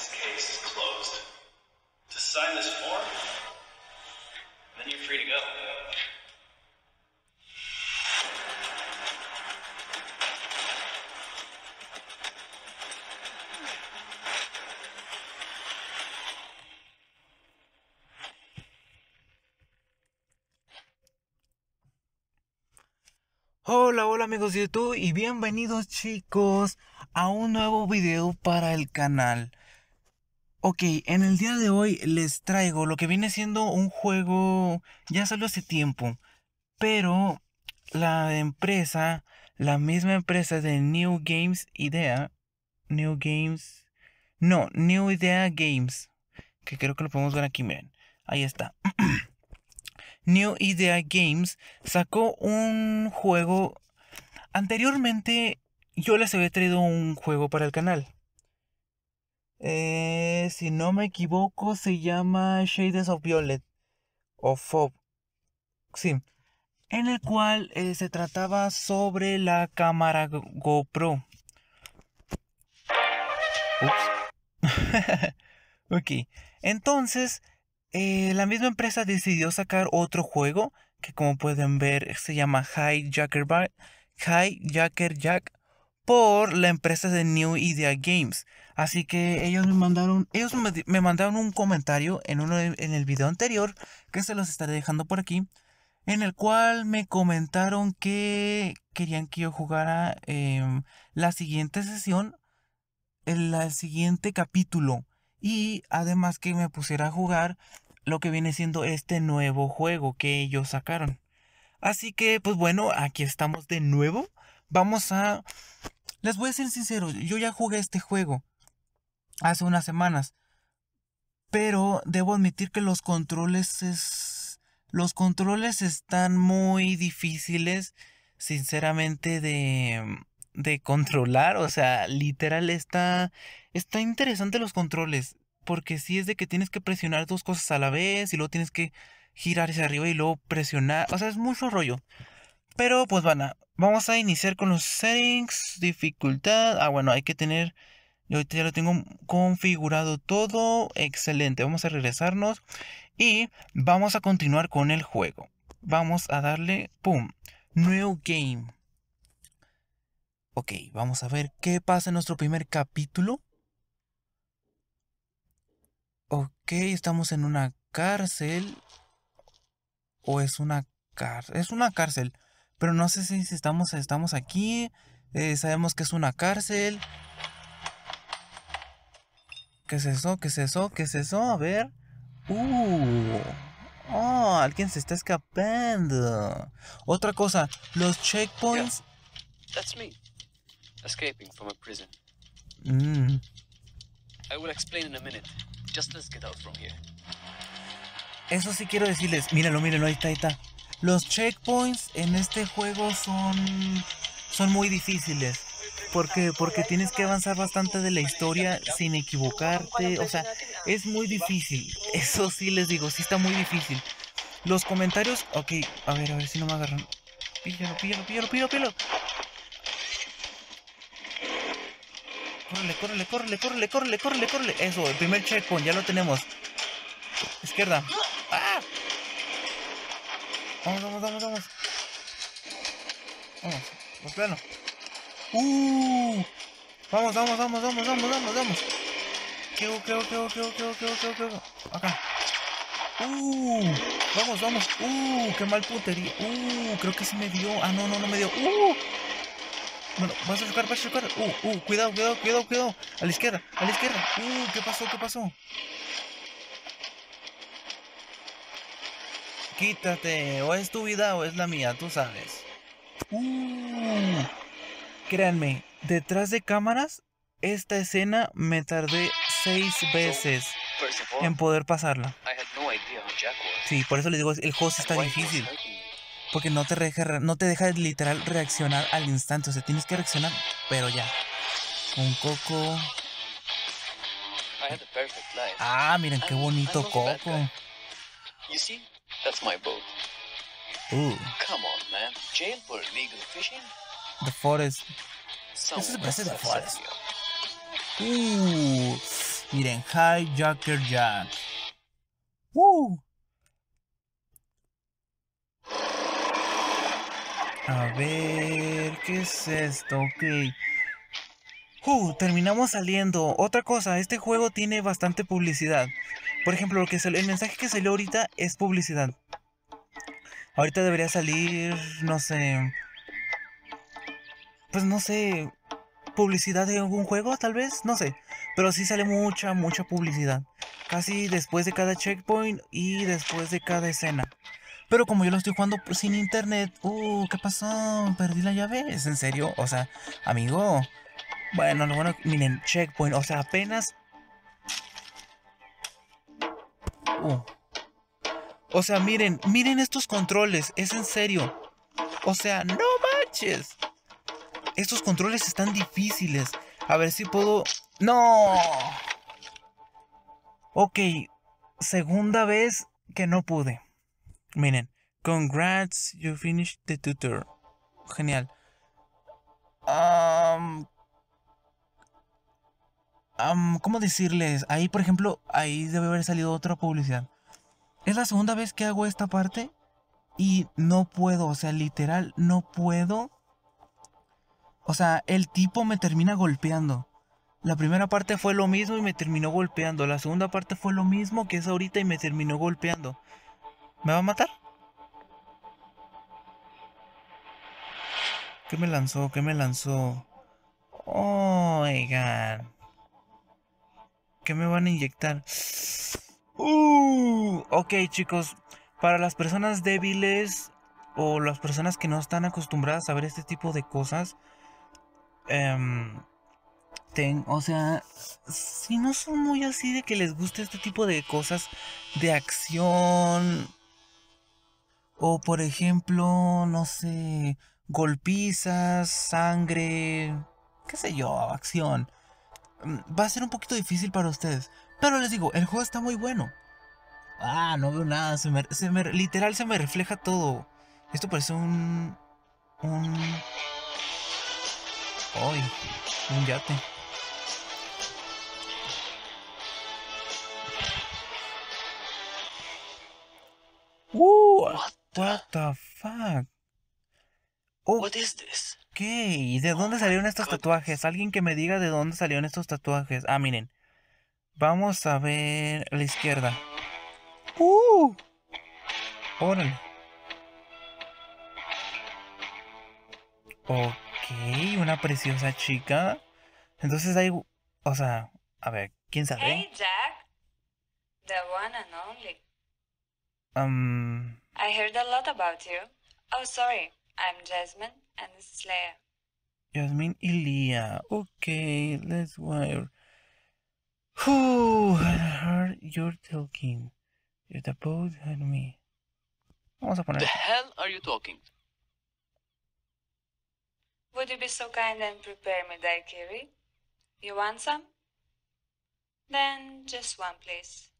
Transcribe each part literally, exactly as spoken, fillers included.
this case is closed. Just sign this form, then you're free to go. Hola, hola amigos de YouTube y bienvenidos chicos a un nuevo video para el canal. Ok, en el día de hoy les traigo lo que viene siendo un juego, ya salió hace tiempo, pero la empresa, la misma empresa de New Games Idea, New Games, no, New Idea Games, que creo que lo podemos ver aquí, miren, ahí está. New Idea Games sacó un juego. Anteriormente yo les había traído un juego para el canal. Eh, si no me equivoco se llama Shades of Violet o F O B. Sí. En el cual eh, se trataba sobre la cámara GoPro. Ups. Ok. Entonces... Eh, la misma empresa decidió sacar otro juego que, como pueden ver, se llama Hijacker Jack por la empresa de New Idea Games. Asasí que ellos me mandaron, ellos me, me mandaron un comentario en, uno de, en el video anterior, que se los estaré dejando por aquí, en el cual me comentaron que querían que yo jugara eh, la siguiente sesión, el, el siguiente capítulo. Y además que me pusiera a jugar lo que viene siendo este nuevo juego que ellos sacaron. Así que pues bueno, aquí estamos de nuevo. Vamos a... Les voy a ser sincero, yo ya jugué este juego hace unas semanas. Pero debo admitir que los controles es... los controles están muy difíciles, sinceramente, de... de controlar. O sea, literal está, está interesante los controles, porque si sí es de que tienes que presionar dos cosas a la vez y luego tienes que girar hacia arriba y luego presionar, o sea, es mucho rollo. Pero pues van a, vamos a iniciar con los settings, dificultad. Ah, bueno, hay que tener, yo ya lo tengo configurado todo, excelente. Vamos a regresarnos y vamos a continuar con el juego. Vamos a darle, pum, New Game. Ok, vamos a ver qué pasa en nuestro primer capítulo. Ok, estamos en una cárcel. O es una cárcel. Es una cárcel. Pero no sé si estamos, estamos aquí. Eh, sabemos que es una cárcel. ¿Qué es eso? ¿Qué es eso? ¿Qué es eso? A ver. Uh. Oh, alguien se está escapando. Otra cosa. Los checkpoints. That's me. Escaping from a prison. Mm. I will explain in a minute. Just let's get out from here. Eso sí quiero decirles. Mírenlo, mírenlo, ahí está, ahí está. Los checkpoints en este juego son son muy difíciles. Porque porque tienes que avanzar bastante de la historia sin equivocarte. O sea, es muy difícil. Eso sí les digo, sí está muy difícil. Los comentarios... Ok, a ver, a ver si no me agarran. Píllalo, píllalo, píllalo, píllalo, píllalo. Córrele, córrele, córrele, córrele, córrele, córrele, córrele. Eso, el primer checkpoint, ya lo tenemos. Izquierda. ¡Ah! Vamos, vamos, vamos, vamos. Vamos, por plano. ¡Uh! Vamos, vamos, vamos, vamos, vamos, vamos, vamos. ¿Qué hubo, qué hubo, qué hubo, qué hubo, qué hubo, qué hubo, qué hubo? Acá. ¡Uh! Vamos, vamos. ¡Uh! ¡Qué mal puntería! ¡Uh! Creo que sí me dio. Ah, no, no, no me dio. ¡Uh! Bueno, vas a chocar, vas a chocar. Uh, uh, cuidado, cuidado, cuidado, cuidado. A la izquierda, a la izquierda. Uh, ¿qué pasó? ¿Qué pasó? Quítate, o es tu vida o es la mía, tú sabes. Uh, créanme, detrás de cámaras, esta escena me tardé seis veces en poder pasarla. Sí, por eso les digo, el host está difícil. Porque no te deja, no te deja literal reaccionar al instante. O sea, tienes que reaccionar, pero ya. Un coco. Ah, miren qué bonito coco. Uh. The Forest. Eso se parece The Forest. Uh. Miren, Hijacker Jack. ¡Woo! A ver, ¿qué es esto? Ok. Uh, terminamos saliendo. Otra cosa, este juego tiene bastante publicidad. Por ejemplo, lo que salió, el mensaje que salió ahorita es publicidad. Ahorita debería salir, no sé... Pues no sé... publicidad de algún juego, tal vez, no sé. Pero sí sale mucha, mucha publicidad. Casi después de cada checkpoint y después de cada escena. Pero como yo lo estoy jugando sin internet... Uh, ¿qué pasó? Perdí la llave. ¿Es en serio? O sea, amigo... Bueno, lo bueno... Miren, checkpoint, o sea, apenas... Uh. O sea, miren, miren estos controles, es en serio. O sea, no manches. Estos controles están difíciles. A ver si puedo... ¡No! Ok, segunda vez que no pude. Miren, congrats, you finished the tutor. Genial. Um... Um, ¿Cómo decirles? Ahí, por ejemplo, ahí debe haber salido otra publicidad. Es la segunda vez que hago esta parte y no puedo, o sea, literal, no puedo. O sea, el tipo me termina golpeando. La primera parte fue lo mismo y me terminó golpeando. La segunda parte fue lo mismo que es ahorita y me terminó golpeando. ¿Me va a matar? ¿Qué me lanzó? ¿Qué me lanzó? Oigan. ¿Qué me van a inyectar? Uh, ok, chicos. Para las personas débiles o las personas que no están acostumbradas a ver este tipo de cosas, um, ten, o sea, si no son muy así de que les guste este tipo de cosas de acción, o por ejemplo, no sé, golpizas, sangre, qué sé yo, acción, va a ser un poquito difícil para ustedes. Pero les digo, el juego está muy bueno. Ah, no veo nada. Se me, se me, literal se me refleja todo. Esto parece un... Un... Ay, un yate. Uh, what the fuck. Oh, what is this? ¿Qué? ¿De dónde salieron estos tatuajes? Alguien que me diga de dónde salieron estos tatuajes. Ah, miren. Vamos a ver a la izquierda. ¡Uh! Órale. Ok, una preciosa chica. Entonces hay... O sea, a ver, ¿quién sabe? Hey, Jack. The one and only. Um... I heard a lot about you. Oh, sorry. I'm Jasmine and this is Leia. Jasmine y Leia. Ok, let's wire. Who heard you're talking? You're the boat and me. Vamos a poner. The hell are you talking? Would you be so kind and prepare me daiquiri? You want some? Then just one, please.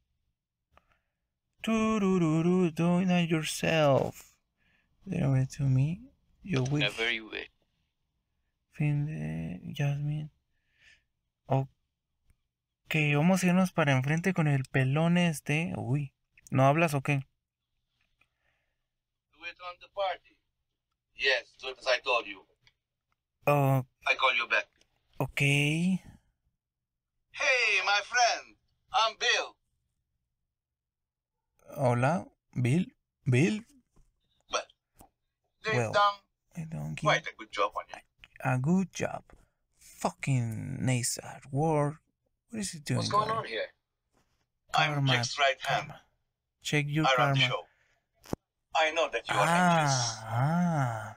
Turururu, doing it yourself. Deliver it to me. Your wish. Never you wish. Find the Jasmine. Okay. Ok, vamos a irnos para enfrente con el pelón este. Uy, ¿no hablas o qué? Do it on the party. Yes, do it as I told you. Uh, I call you back. Ok. Hey, my friend, I'm Bill. Hola, Bill. Bill. But they've well, done don't quite a good job on you. A good job. Fucking nasty word. What is he doing? What's going there? On here? Karma. I'm Jack's right hand. Karma. Check your I karma. The show. I know that you are ah, ah.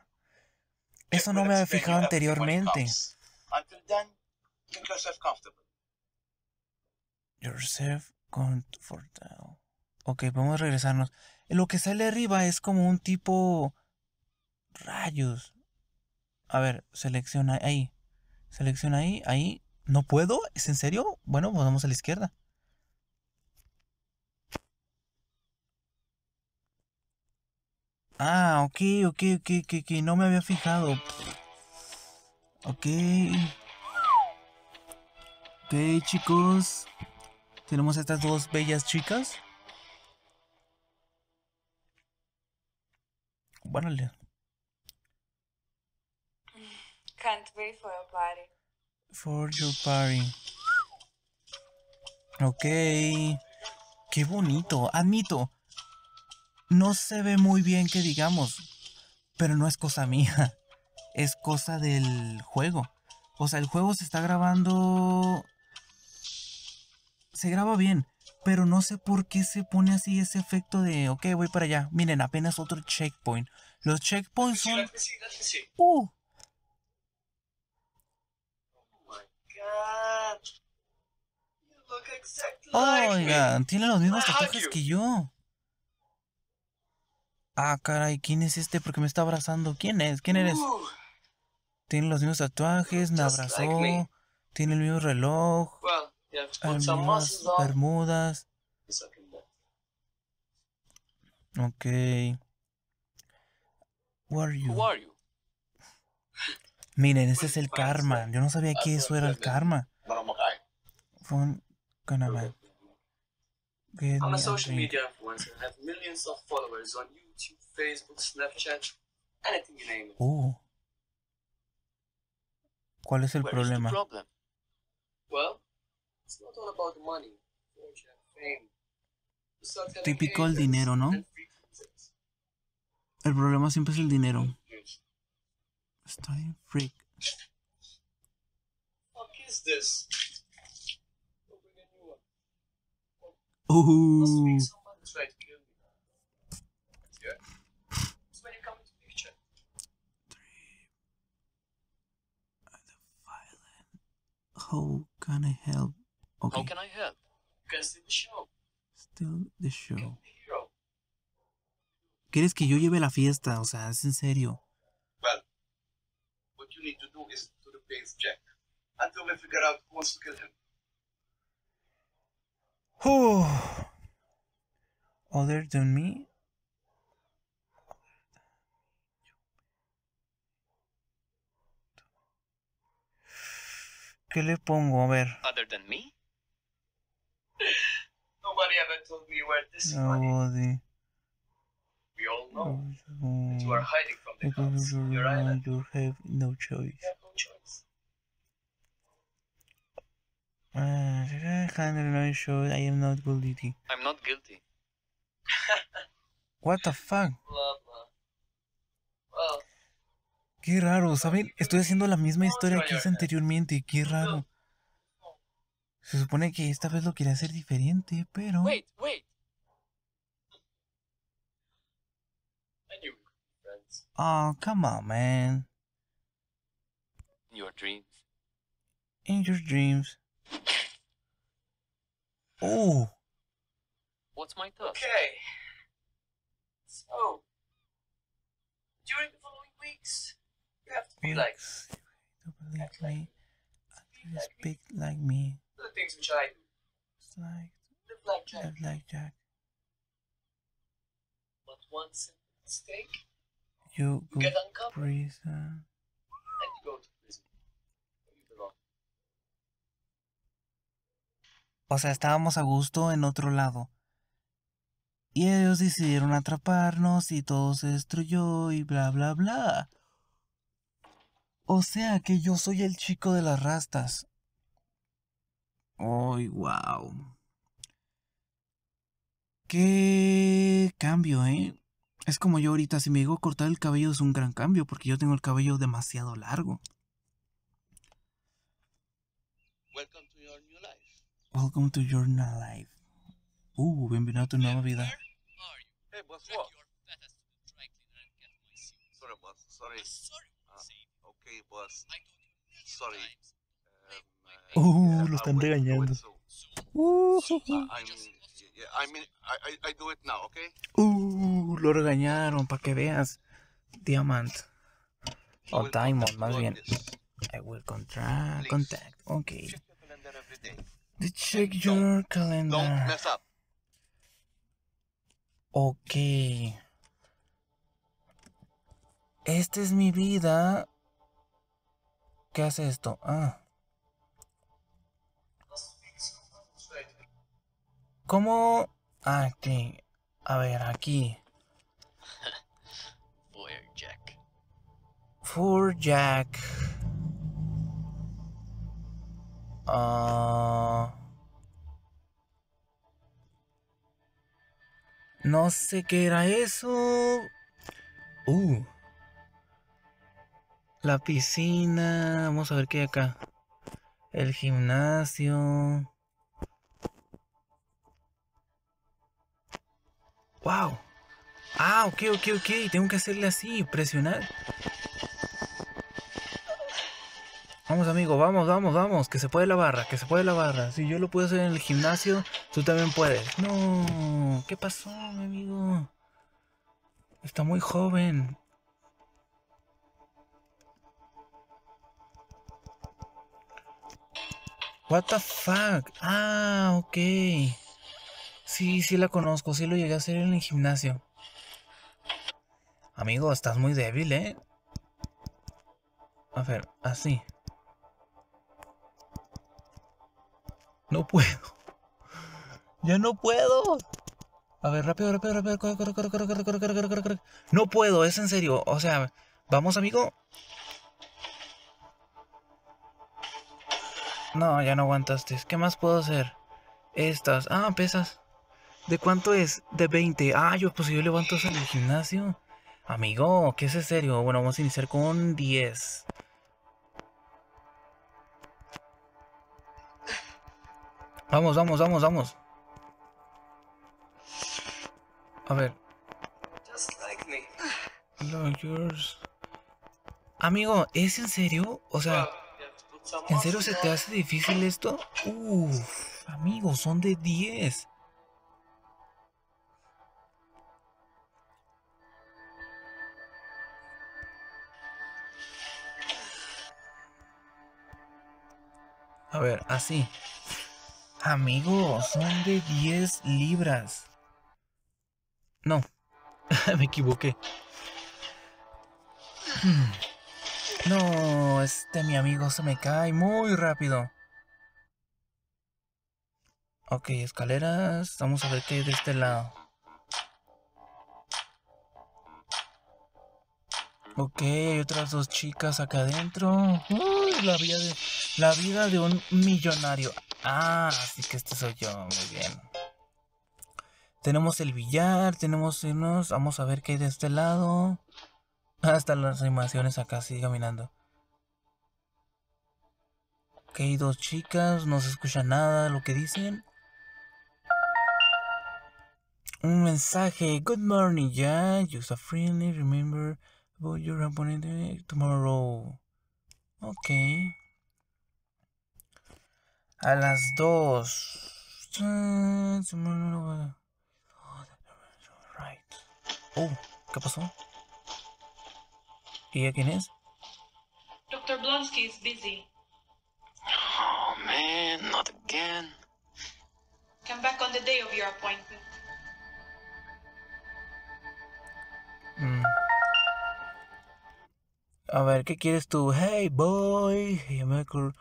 Eso no me había fijado anteriormente. Until then, make yourself comfortable. Yourself comfortable. Ok, vamos a regresarnos. Lo que sale arriba es como un tipo... Rayos. A ver, selecciona ahí. Selecciona ahí, ahí. ¿No puedo? ¿Es en serio? Bueno, pues vamos a la izquierda. Ah, ok, ok, ok, ok, ok. No me había fijado. Ok. Ok, chicos. Tenemos a estas dos bellas chicas. Várale. Can't wait for your party. For your party. Ok. Qué bonito. Admito, no se ve muy bien que digamos, pero no es cosa mía. Es cosa del juego. O sea, el juego se está grabando... Se graba bien, pero no sé por qué se pone así ese efecto de... Ok, voy para allá. Miren, apenas otro checkpoint. Los checkpoints son... Dale, sí, dale, sí. ¡Uh! Oh my God. You look exactly oh my God. God. Tiene los mismos tatuajes que yo. Ah, caray, ¿quién es este? Porque me está abrazando. ¿Quién es? ¿Quién eres? Uh. Tiene los mismos tatuajes, me abrazó, like tiene el mismo reloj, well, yeah, almas, bermudas. Ok. Who are you? Who are you? Miren, ese es el karma. Yo no sabía que eso era el karma. Fun Canaman. I'm a social media influencer and have millions of followers on YouTube, Facebook, Snapchat, anything you name it. Oh. ¿Cuál es el problema? Típico el dinero, ¿no? El problema siempre es el dinero. Estoy freak. Uh. How can I help? Okay. How can I help? Because still the show. Still the show. ¿Quieres que yo lleve la fiesta? O sea, es en serio. Well, what you need to do is to replace Jack until we figure out who wants to kill him. Who? Other than me? ¿Qué le pongo? A ver. Other than me? Nobody ever told me where this money. Nobody. We all know oh, that you are hiding from the cops. You're right. You have no choice. You have no choice. Uh, I am not guilty. I'm not guilty. What the fuck? Blah, blah. Well. Qué raro, ¿saben? Estoy haciendo la misma historia que hice anteriormente, qué raro. Se supone que esta vez lo quería hacer diferente, pero... Wait, wait. Oh, come on, man. In your dreams. In your dreams. Oh. What's my thought? Okay. So, during the following weeks. You have to be like, like, like me. You have to speak like me. The things which I do. It's like, live like Jack. Live like Jack. But once in mistake, you, you get uncovered. Prison. And you go to prison. Where you belong. O sea, estábamos a gusto en otro lado. Y ellos decidieron atraparnos y todo se destruyó y bla, bla, bla. O sea que yo soy el chico de las rastas. ¡Ay, wow! ¡Qué cambio, eh! Es como yo ahorita, si me digo cortar el cabello es un gran cambio, porque yo tengo el cabello demasiado largo. Welcome to your new life. Welcome to your new life. Uh, bienvenido a tu nueva vida. Hey, boss, what? Sorry, boss, sorry. Okay, boss. Sorry. Um, uh, uh, lo están regañando. Uh, uh, lo regañaron, para que veas. Diamant. O Diamond, más bien. I will contact. Contact. Ok. Check your calendar. Don't mess up. Ok. Esta es mi vida. ¿Qué hace esto? Ah. ¿Cómo...? Ah, este... A ver, aquí. Four Jack. Four Jack. Ah... Uh... No sé qué era eso. Uh. La piscina. Vamos a ver qué hay acá. El gimnasio. Wow. Ah, ok, ok, ok. Tengo que hacerle así, presionar. Vamos, amigo, vamos, vamos, vamos. Que se puede la barra, que se puede la barra. Si yo lo puedo hacer en el gimnasio, tú también puedes. No, ¿qué pasó, mi amigo? Está muy joven. What the fuck. Ah, ok. Sí, sí la conozco, sí lo llegué a hacer en el gimnasio. Amigo, estás muy débil, ¿eh? A ver, así. No puedo. Ya no puedo. A ver, rápido, rápido, rápido. Corre, corre, corre, corre, corre, corre, corre, corre, corre. No puedo, es en serio. O sea, vamos, amigo. No, ya no aguantaste. ¿Qué más puedo hacer? Estas. Ah, pesas. ¿De cuánto es? De veinte. Ah, yo, pues yo levanto eso en el gimnasio. Amigo, ¿qué es en serio? Bueno, vamos a iniciar con diez. Vamos, vamos, vamos, vamos. A ver. Just like me. Like yours. Amigo, ¿es en serio? O sea, ¿en serio se te hace difícil esto? Uff, amigo, son de diez. A ver, así. Amigo, son de diez libras. No, me equivoqué. No, este mi amigo se me cae muy rápido. Ok, escaleras. Vamos a ver qué hay de este lado. Ok, hay otras dos chicas acá adentro. Uy, la vida de, la vida de un millonario. Ah, así que este soy yo, muy bien. Tenemos el billar, tenemos unos... Vamos a ver qué hay de este lado. Hasta las animaciones acá, sigue caminando. Ok, dos chicas, no se escucha nada lo que dicen. Un mensaje. Good morning, Jack. You're so friendly, remember about your opponent tomorrow. Ok. A las dos. Oh, ¿qué pasó? ¿Y ella quién es? doctor Blonsky is busy. Oh man, not again. Come back on the day of your appointment. Mm. A ver, ¿qué quieres tú? Hey boy, hey maker.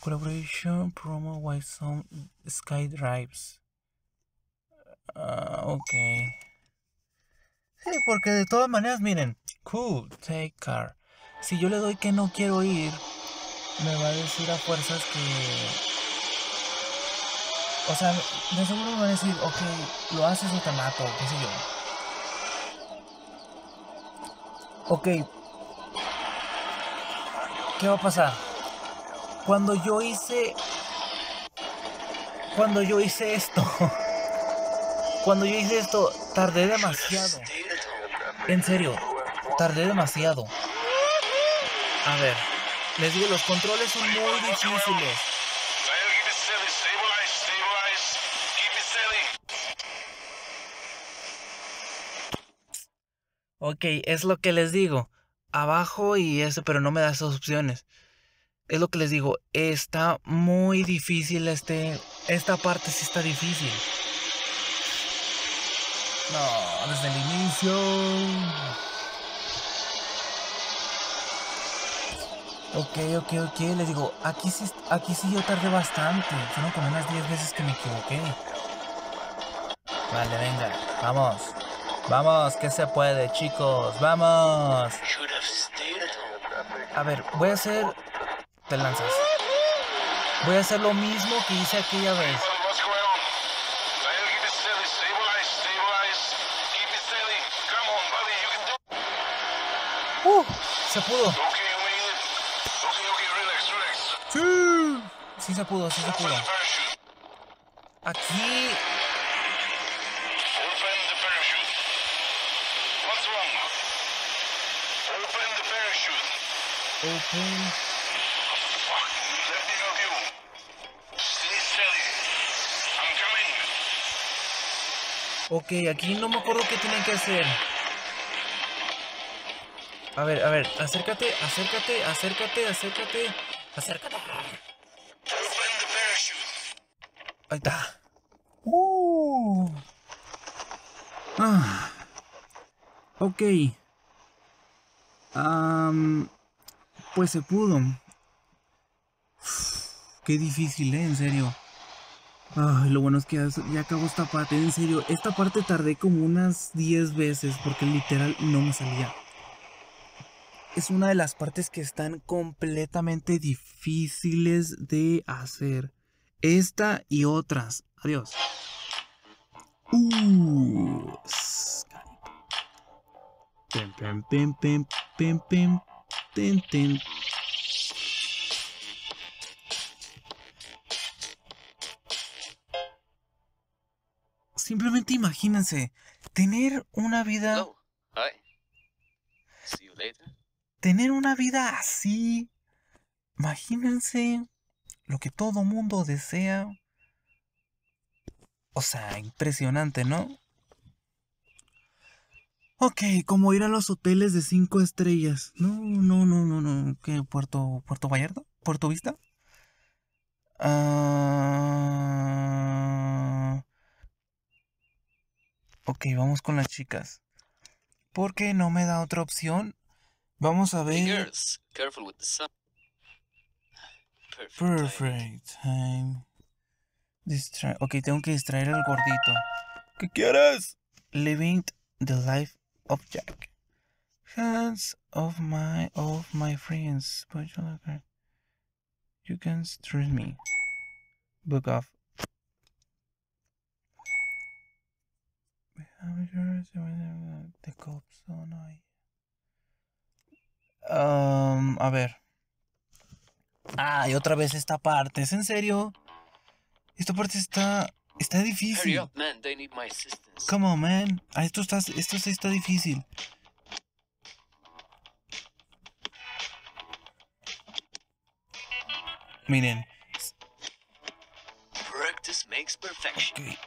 Collaboration, promo, white song, sky drives. Uh, ok. Sí, porque de todas maneras, miren. Cool, take car. Si yo le doy que no quiero ir, me va a decir a fuerzas que... O sea, de seguro me va a decir, ok, lo haces o te mato, qué sé yo. Ok. ¿Qué va a pasar? Cuando yo hice... Cuando yo hice esto... Cuando yo hice esto, tardé demasiado. En serio, tardé demasiado. A ver, les digo, los controles son muy difíciles. Ok, es lo que les digo. Abajo y eso, pero no me da esas opciones. Es lo que les digo, está muy difícil este... Esta parte sí está difícil. No, desde el inicio. Ok, ok, ok, les digo, aquí sí, aquí sí yo tardé bastante. Fueron como unas diez veces que me equivoqué. Vale, venga, vamos. Vamos, que se puede, chicos. Vamos. A ver, voy a hacer... Te lanzas. Voy a hacer lo mismo que hice aquella vez. Uh, se pudo. Sí, sí se pudo, sí se pudo. Aquí. Open. Ok, aquí no me acuerdo qué tienen que hacer. A ver, a ver, acércate, acércate, acércate, acércate, acércate. Ahí está. Uh. Ah. Ok. Um, pues se pudo. Uf, qué difícil, ¿eh? En serio. Ay, lo bueno es que ya, ya acabó esta parte. En serio, esta parte tardé como unas diez veces porque literal no me salía. Es una de las partes que están completamente difíciles de hacer. Esta y otras. Adiós. Uh, Pim, pim, pim, pim, pim, pim, pim, pim. Simplemente imagínense tener una vida. Oh, hi. See you later. Tener una vida así. Imagínense lo que todo mundo desea. O sea, impresionante, ¿no? Ok, como ir a los hoteles de cinco estrellas. No, no, no, no, no. ¿Qué? ¿Puerto, Puerto Vallarta? ¿Puerto Vista? Uh... Ok, vamos con las chicas. Porque no me da otra opción. Vamos a ver... Hey girls, careful with the sun. Perfect, Perfect time. time. Distra ok, tengo que distraer al gordito. ¿Qué quieres? Living the life of Jack. Hands of my of my friends. You can trust me. Book off. The cops on I. Um, a ver. Ah, y otra vez esta parte. ¿Es en serio? Esta parte está... Está difícil. Hurry up, man. They need my assistance. Come on, man. Ah, esto está... Esto sí está difícil. Miren. Practice makes perfection. Okay.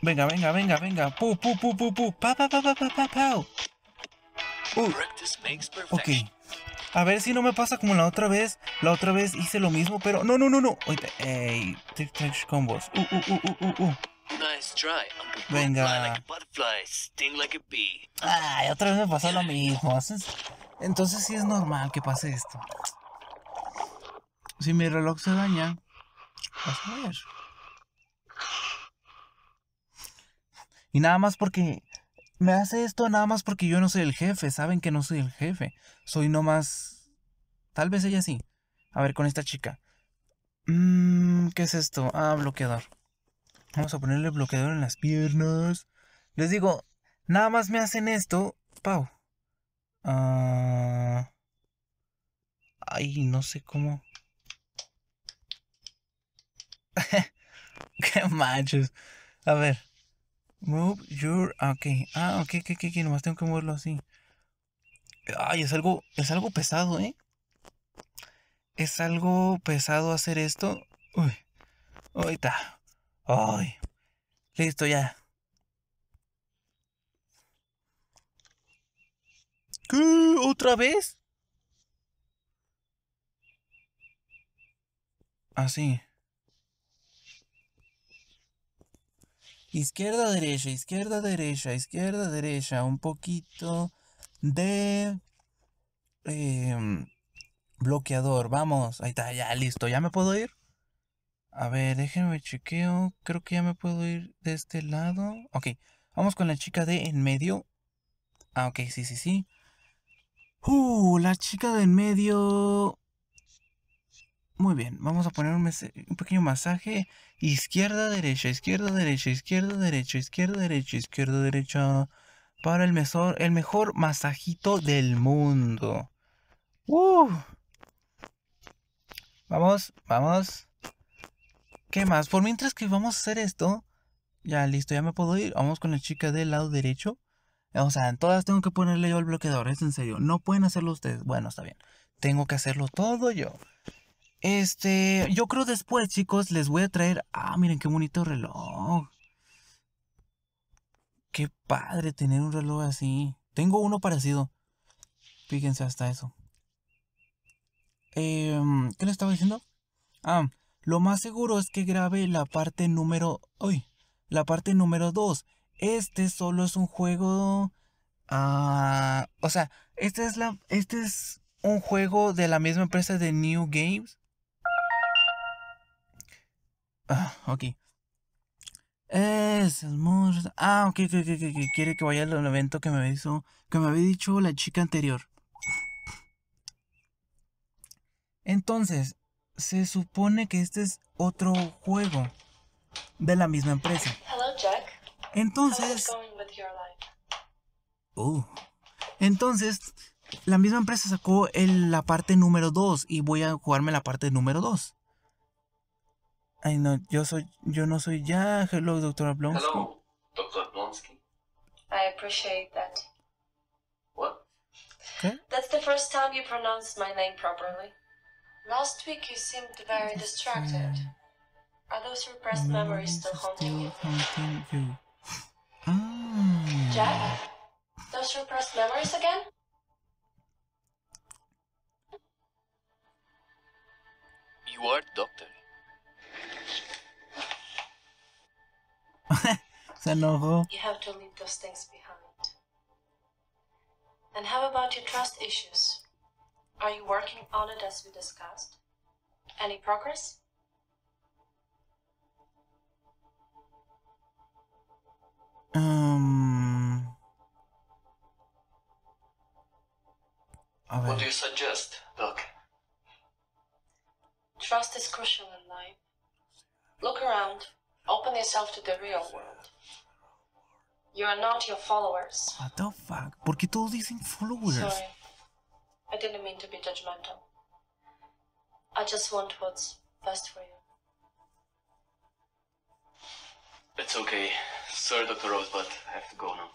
Venga, venga, venga, venga. Pu, pu, pu, pu, pu. Pa, pa, pa, pa, pa, pa, pa. Uh, ok, a ver si no me pasa como la otra vez. La otra vez hice lo mismo, pero... No, no, no, no. Ey, tic-tac combos. Uh, uh, uh, uh, uh, uh. Nice try. Venga. Ay, otra vez me pasó lo mismo. Entonces sí es normal que pase esto. Si mi reloj se daña, vas a ver. Y nada más porque... Me hace esto nada más porque yo no soy el jefe. Saben que no soy el jefe. Soy nomás... Tal vez ella sí. A ver, con esta chica. Mm, ¿qué es esto? Ah, bloqueador. Vamos a ponerle bloqueador en las piernas. Les digo, nada más me hacen esto. Pau. Uh... Ay, no sé cómo. Qué machos. A ver. Move your... Ok. Ah, ok, ok, ok. Nomás tengo que moverlo así. Ay, es algo... Es algo pesado, ¿eh? Es algo pesado hacer esto. Uy. Ahí está. Ay. Listo, ya. ¿Qué? ¿Otra vez? Así. Izquierda, derecha, izquierda, derecha, izquierda, derecha. Un poquito de eh, bloqueador. Vamos, ahí está, ya listo. ¿Ya me puedo ir? A ver, déjenme chequeo. Creo que ya me puedo ir de este lado. Ok, vamos con la chica de en medio. Ah, ok, sí, sí, sí. Uh, la chica de en medio. Muy bien, vamos a poner un, un pequeño masaje. Izquierda, derecha, izquierda, derecha, izquierda, derecha, izquierda, derecha, izquierda, derecha. Para el mejor, el mejor masajito del mundo. Uh. Vamos, vamos. ¿Qué más? Por mientras que vamos a hacer esto. Ya listo, ya me puedo ir. Vamos con la chica del lado derecho. O sea, en todas tengo que ponerle yo el bloqueador. Es en serio, no pueden hacerlo ustedes. Bueno, está bien, tengo que hacerlo todo yo. Este, yo creo después, chicos, les voy a traer... Ah, miren qué bonito reloj. Qué padre tener un reloj así. Tengo uno parecido. Fíjense hasta eso. Eh, ¿Qué les estaba diciendo? Ah, lo más seguro es que grabe la parte número... Uy, la parte número dos. Este solo es un juego... Uh, o sea, este es, la, este es un juego de la misma empresa de New Games. Ah, ok. Es el monstruo. Ah, ok, ok, ok. Quiere que vaya al evento que me hizo, que me había dicho la chica anterior. Entonces, se supone que este es otro juego de la misma empresa. Hello, Jack. Entonces, uh, entonces, la misma empresa sacó el, la parte número dos y voy a jugarme la parte número dos. Ay no, yo soy, yo no soy ya. Hello, doctora Blonsky. Hello, doctor Blonsky. I appreciate that. What? ¿Qué? That's the first time you pronounced my name properly. Last week you seemed very distracted. Are those repressed no, memories still haunting you? Haunting you. Ah. Jack, those repressed memories again? You are doctor. Se enojó. You have to leave those things behind. And how about your trust issues? Are you working on it as we discussed? Any progress? Um. A ver. What do you suggest, Doc? Trust is crucial in life. Look around. Open yourself to the real world. You are not your followers. What the fuck? ¿Por qué todos dicen followers? Sorry. I didn't mean to be judgmental. I just want what's best for you. It's okay. Sorry, Doctor Rose, but I have to go now.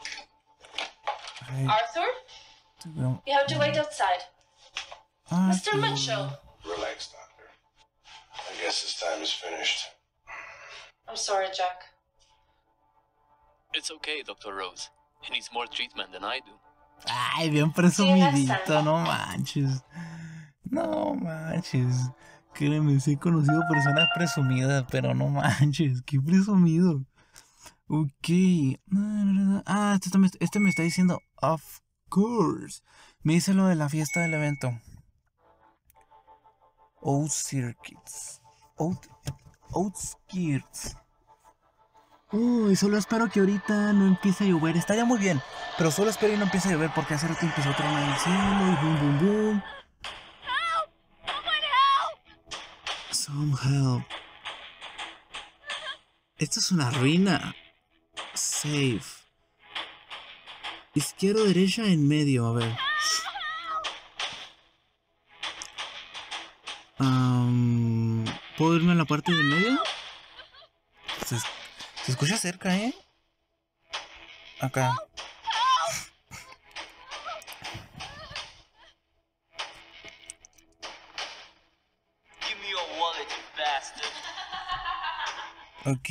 Right. Arthur? You have to wait outside. Arthur. Mister Mitchell. Relax, Doctor. I guess this time is finished. I'm sorry, Jack. It's okay, Doctor Rose. He needs more treatment than I do. Ay, bien presumidito, no manches. No manches. Créeme, sí he conocido personas presumidas, pero no manches, qué presumido. Ok. Ah, este, también, este me está diciendo, of course. Me dice lo de la fiesta del evento. Old Circuits. Old, Old Skirts. Uy, solo espero que ahorita no empiece a llover. Estaría muy bien, pero solo espero que no empiece a llover porque hace rato empezó a tronar el cielo y boom, boom, boom. Some help. Esto es una ruina. Save. Izquierda, derecha, en medio. A ver. Um, ¿Puedo irme a la parte de medio? Se, se escucha cerca, ¿eh? Acá. Ok.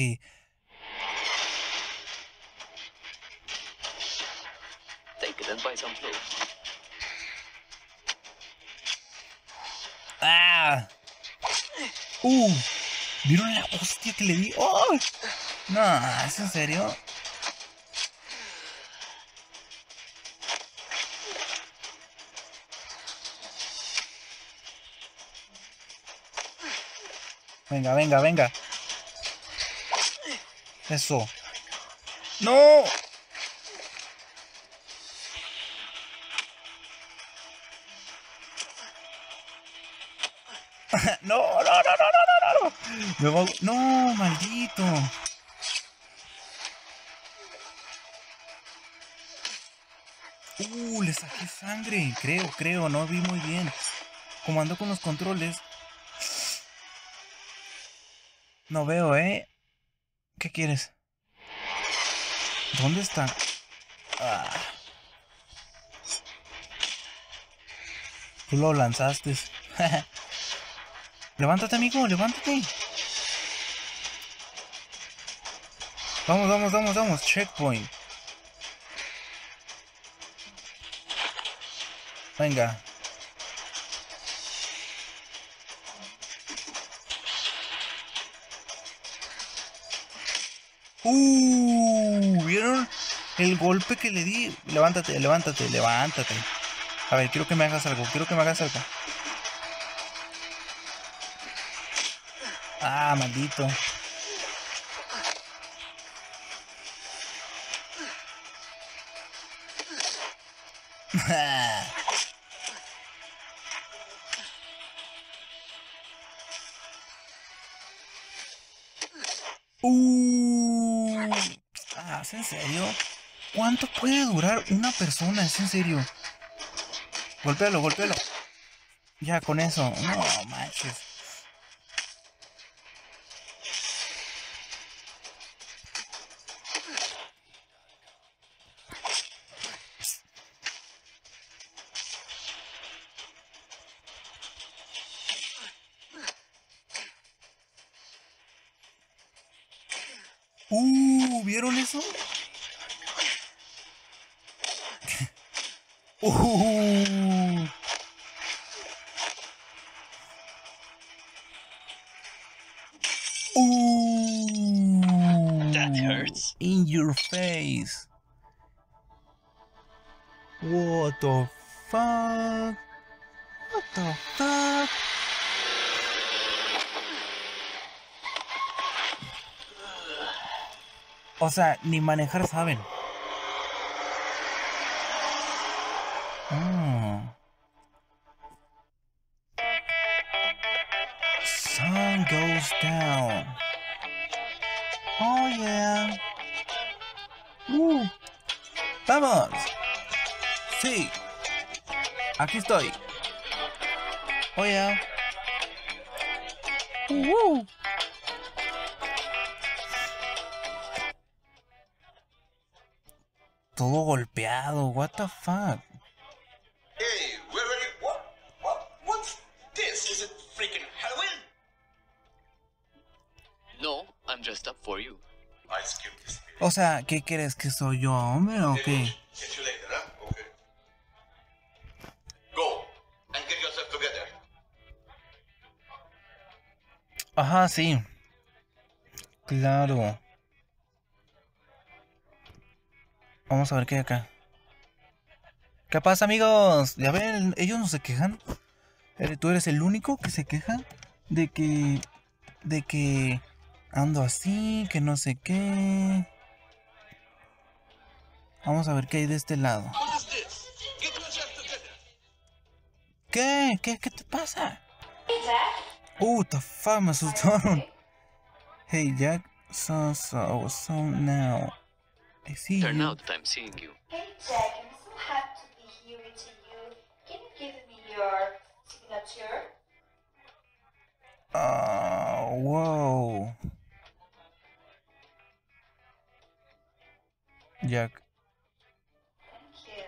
Ah. Uh. ¿Vieron la hostia que le di? Oh. No, ¿es en serio? Venga, venga, venga. Eso. ¡No! No, no, no, no, no, no, no. No, maldito. Uh, le saqué sangre. Creo, creo, no vi muy bien. Como ando con los controles. No veo, ¿eh? ¿Qué quieres? ¿Dónde está? Ah. Tú lo lanzaste. Levántate, amigo, levántate. Vamos, vamos, vamos, vamos. Checkpoint. Venga. Uh, ¿vieron el golpe que le di? Levántate, levántate, levántate. A ver, quiero que me hagas algo, quiero que me hagas algo. Ah, maldito. uh, ah, ¿es en serio? ¿Cuánto puede durar una persona? ¿Es en serio? Golpéalo, golpéalo. Ya, con eso. No manches. Uh, ¿vieron eso? uh. Uh. That hurts. In your face. What the fuck? What the fuck? O sea, ni manejar saben. Oh. Sun goes down. Oh yeah. Uh. ¡Vamos! Sí. Aquí estoy. Oh yeah. Uh-huh. Todo golpeado, what the fuck? Hey, where are you? What? What? What's this? Is it freaking Halloween? No, I'm dressed up for you. I skipped this. O sea, ¿qué crees que soy yo, hombre, o qué? Catch you later, huh? Okay. Go and get yourself together. Ajá, sí. Claro. Vamos a ver qué hay acá. ¿Qué pasa, amigos? Ya ven, ellos no se quejan. Tú eres el único que se queja de que... De que... Ando así, que no sé qué... Vamos a ver qué hay de este lado. ¿Qué? ¿Qué, ¿Qué te pasa? Uh, the fuck, me asustaron. Hey, Jack. So, so, so now... Turn out that I'm seeing you. Hey Jack, I'm so happy to be here with you. Can you give me your signature? Ah, uh, wow. Jack. Thank you.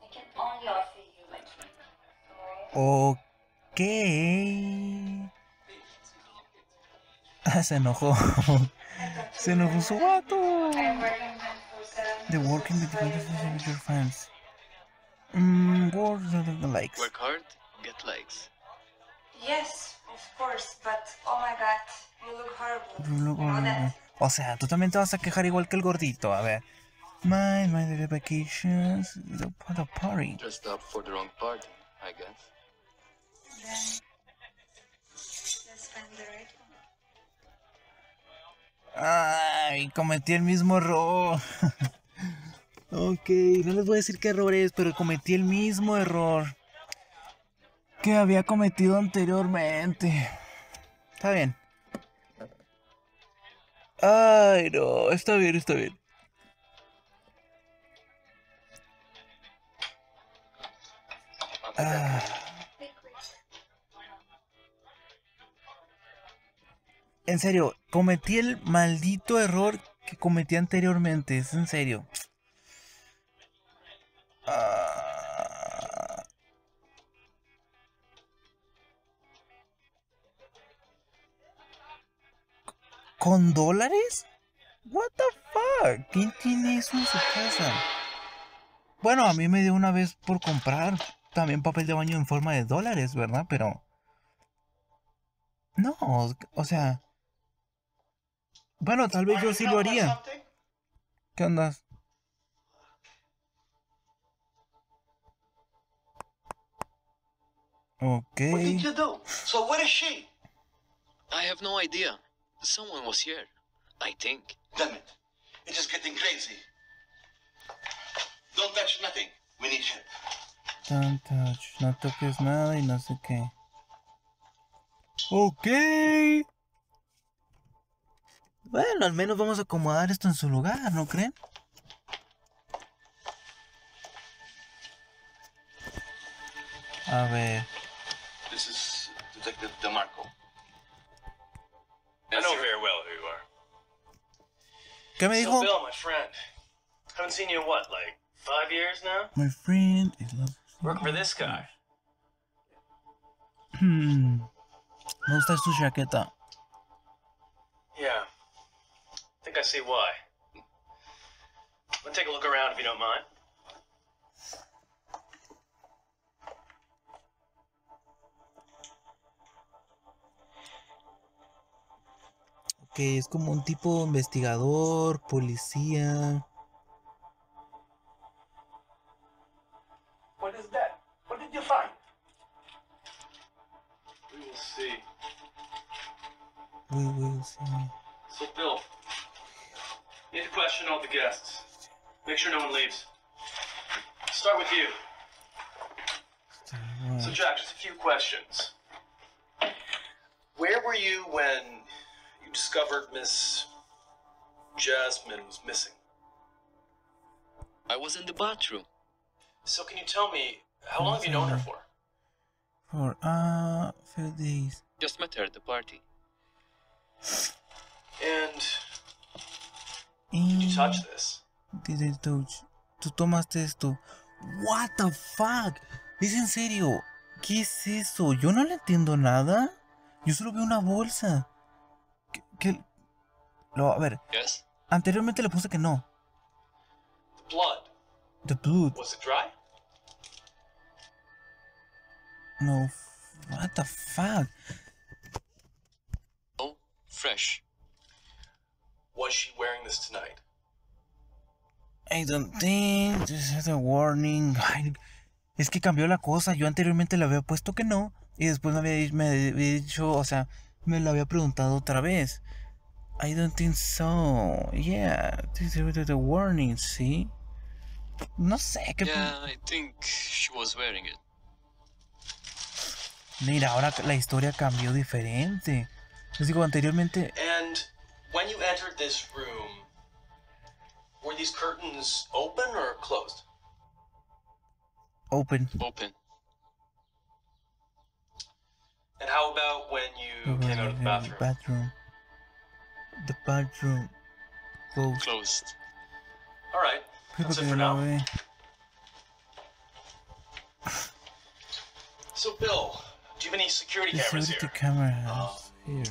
I can only offer you my drink. Okay. Ah, se enojó. Se enojó su vato. The working with your fans. Mmm, work the likes. Work hard, get likes. Yes, of course, but oh my god, you look horrible. You look horrible. O sea, tú también te vas a quejar igual que el gordito, a ver. My, my the vacations, the, the party. Dressed up for the wrong party, I guess. Then... Ay, cometí el mismo error. Ok, no les voy a decir qué error es, pero cometí el mismo error que había cometido anteriormente. Está bien. Ay, no, está bien, está bien. Ah. En serio, cometí el maldito error que cometí anteriormente, es en serio. Ah. ¿Con dólares? What the fuck? ¿Quién tiene eso en su casa? Bueno, a mí me dio una vez por comprar también papel de baño en forma de dólares, ¿verdad? Pero no, o sea, bueno, tal vez yo sí lo haría. ¿Qué onda? Okay. What did you do? So where is she? I have no idea. Someone was here, I think. Damn it. It is getting crazy. Don't touch nothing. We need help. Don't touch. No toques nada y no sé qué. Ok. Bueno, al menos vamos a acomodar esto en su lugar, ¿no creen? A ver. This is Detective Demarco. I know very well who you are. ¿Qué me dijo? So Bill, my friend. Haven't seen you in what, like five years now? My friend is love. Work for this guy. Hmm. Me gusta su chaqueta. Yeah. I think I see why. Let's take a look around if you don't mind. Okay, es como un tipo investigador, policía. What is that? What did you find? We will see. We will see. So, Bill, you need to question all the guests. Make sure no one leaves. Start with you. Right. So, Jack, just a few questions. Where were you when you discovered Miss Jasmine was missing? I was in the bathroom. So, can you tell me, how long have you known her for? For, uh, few days. Just met her at the party. And, did you touch this? Did I touch? Tú tomaste esto. What the fuck? ¿Es en serio? ¿Qué es eso? Yo no le entiendo nada. Yo solo veo una bolsa. ¿Qué? qué... No, a ver. Yes. Anteriormente le puse que no. The blood. The blood. Was it dry? No, what the fuck? Oh, fresh. Was she wearing this tonight? I don't think this is a warning. Ay, es que cambió la cosa. Yo anteriormente le había puesto que no y después me había, me había dicho, o sea, me lo había preguntado otra vez. I don't think so. Yeah, this is a warning, ¿sí? No sé qué. Yeah, I think she was wearing it. Mira, ahora la historia cambió diferente. Les digo, anteriormente. And when you entered this room, were these curtains open or closed? Open. Open. And how about when you open, came out of the bathroom? The bathroom. The bathroom. Closed. Closed. All right. That's it for now. So, Bill. Do you have any security the cameras security here? Camera has uh, here.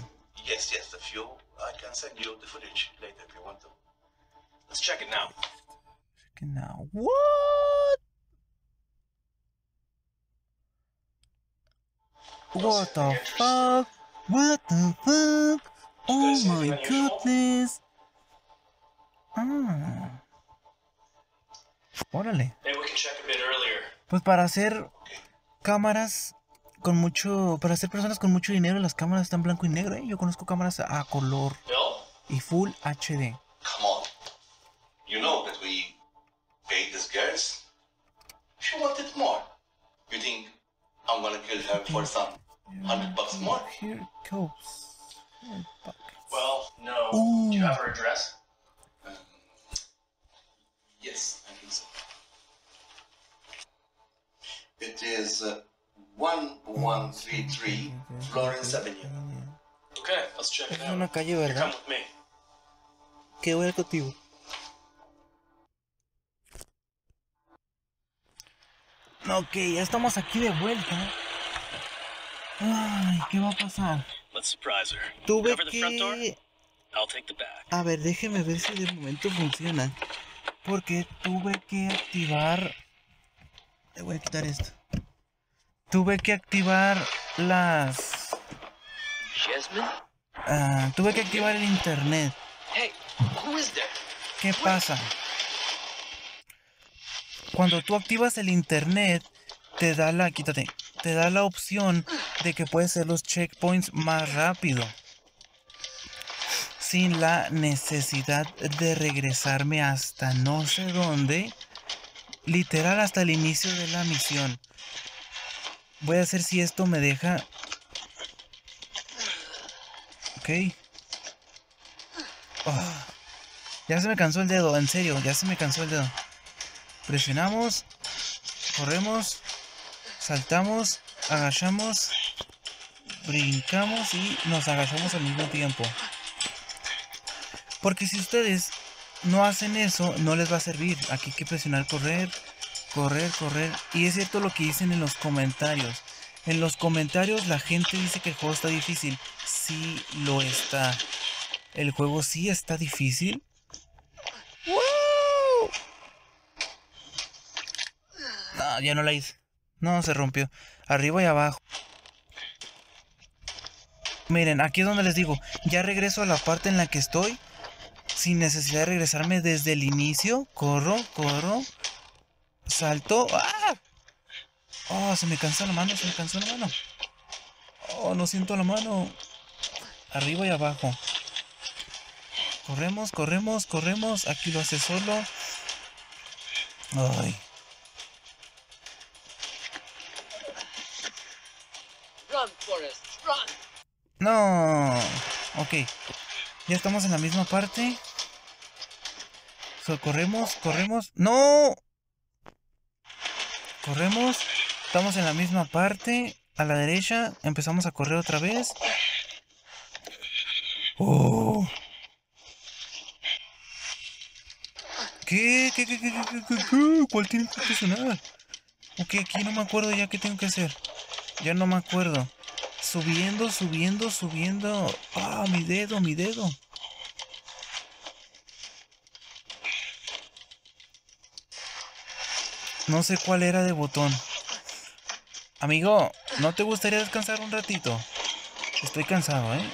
Yes, yes, a few. I can send you the footage later if you want to. Let's check it now. Check it now. What? What the fuck? What the fuck? Oh my goodness. Ah. Órale. Pues para hacer cámaras con mucho, para ser personas con mucho dinero, las cámaras están blanco y negro, ¿eh? Yo conozco cámaras a color y full H D. Come on. You know that we paid these girls. She wanted more. You think I'm gonna kill her for some hundred bucks more? Here it goes. Well, no. Ooh. Do you have her address? Um, yes, I think so. It is uh, one one three three Florence Avenue. Okay, let's check it out. Es una calle, ¿verdad? Come with me. ¿Qué voy a ir contigo? Ok, ya estamos aquí de vuelta. Ay, ¿qué va a pasar? Tuve que... A ver, déjeme ver si de momento funciona. Porque tuve que activar... Te voy a quitar esto. Tuve que activar las... Ah, tuve que activar el internet. ¿Qué pasa? Cuando tú activas el internet, te da la, quítate, te da la opción de que puedes hacer los checkpoints más rápido, sin la necesidad de regresarme hasta no sé dónde, literal hasta el inicio de la misión. Voy a hacer si esto me deja. Ok. Oh, ya se me cansó el dedo, en serio, ya se me cansó el dedo. Presionamos, corremos, saltamos, agachamos, brincamos y nos agachamos al mismo tiempo. Porque si ustedes no hacen eso, no les va a servir. Aquí hay que presionar, correr, correr, correr. Y es cierto lo que dicen en los comentarios. En los comentarios la gente dice que el juego está difícil. Sí lo está. El juego sí está difícil. No, ya no la hice. No, se rompió. Arriba y abajo. Miren, aquí es donde les digo. Ya regreso a la parte en la que estoy. Sin necesidad de regresarme desde el inicio. Corro, corro. Salto. ¡Ah! Oh, se me cansó la mano, se me cansó la mano. Oh, no siento la mano. Arriba y abajo. Corremos, corremos, corremos. Aquí lo hace solo. Ay. Run, Forrest, run. No. Ok. Ya estamos en la misma parte. So, corremos, corremos. No. Corremos. Estamos en la misma parte. A la derecha. Empezamos a correr otra vez. Oh. ¿Qué? ¿Qué? ¿Qué? ¿Qué? ¿Qué? ¿Qué? ¿Qué? ¿Cuál tiene que presionar? Ok, aquí no me acuerdo ya qué tengo que hacer. Ya no me acuerdo. Subiendo, subiendo, subiendo. Ah, mi dedo, mi dedo. No sé cuál era de botón. Amigo, ¿no te gustaría descansar un ratito? Estoy cansado, ¿eh?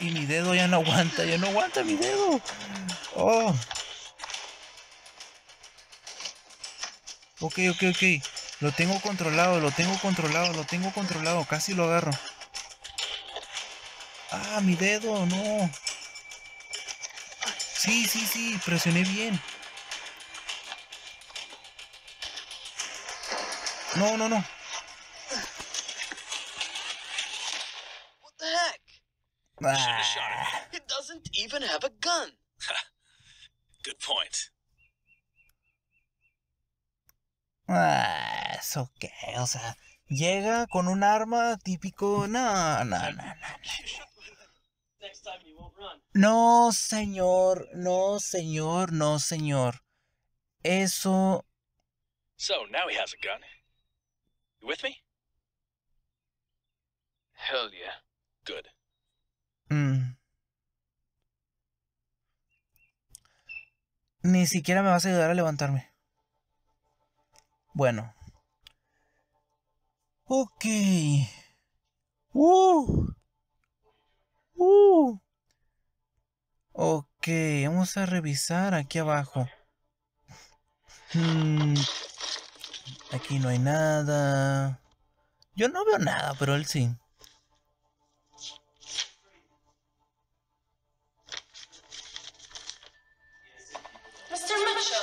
Y mi dedo ya no aguanta, ya no aguanta mi dedo. Oh. Ok, ok, ok. Lo tengo controlado, lo tengo controlado, lo tengo controlado. Casi lo agarro. Ah, mi dedo, no. Sí, sí, sí, presioné bien. No, no, no. Ah. It doesn't even have a gun. Good point. Ah, eso qué, o sea, llega con un arma típico. No, no, no, no. No, señor, no, señor, no, señor. Eso. So now he has a gun. You with me? Hell yeah. Good. Mm. Ni siquiera me vas a ayudar a levantarme. Bueno. Ok. Uh. Uh. Ok, vamos a revisar aquí abajo. Mm. Aquí no hay nada. Yo no veo nada, pero él sí. mister Mitchell.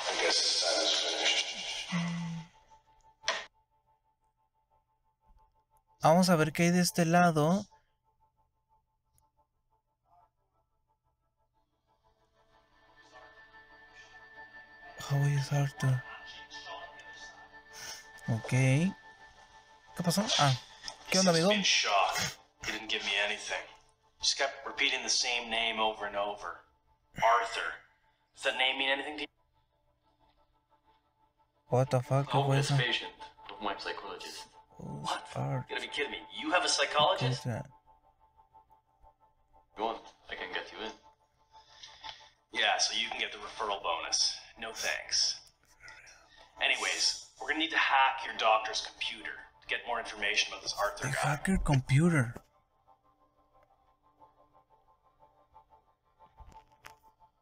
I guess the time is finished. Vamos a ver qué hay de este lado. How is Arthur? Ok. ¿Qué pasó? Ah, ¿qué onda, amigo? He didn't give me anything. Just kept repeating the same name over and over. Arthur. Does that name mean anything to you? What the fuck? Home is patient with my psychologist. What? You're gonna be kidding me. You have a psychologist? Go on, I can get you in. Yeah, so you can get the referral bonus. No thanks. Anyways, we're gonna need to hack your doctor's computer to get more information about this Arthur guy. The hacker computer.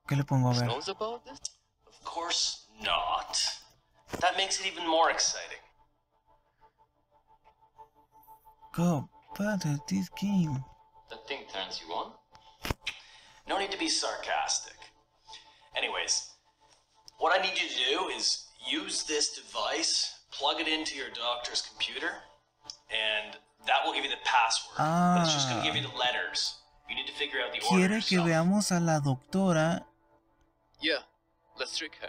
¿Qué le pongo a ver? Knows about this? Of course not. That makes it even more exciting. Go, but this game. That thing turns you on. No need to be sarcastic. Anyways, what I need you to do is use this device, plug it into your doctor's computer, and that will give you the password. Ah. But it's just going to give you the letters. You need to figure out the order. Quiere que veamos a la doctora. Yeah, let's trick her.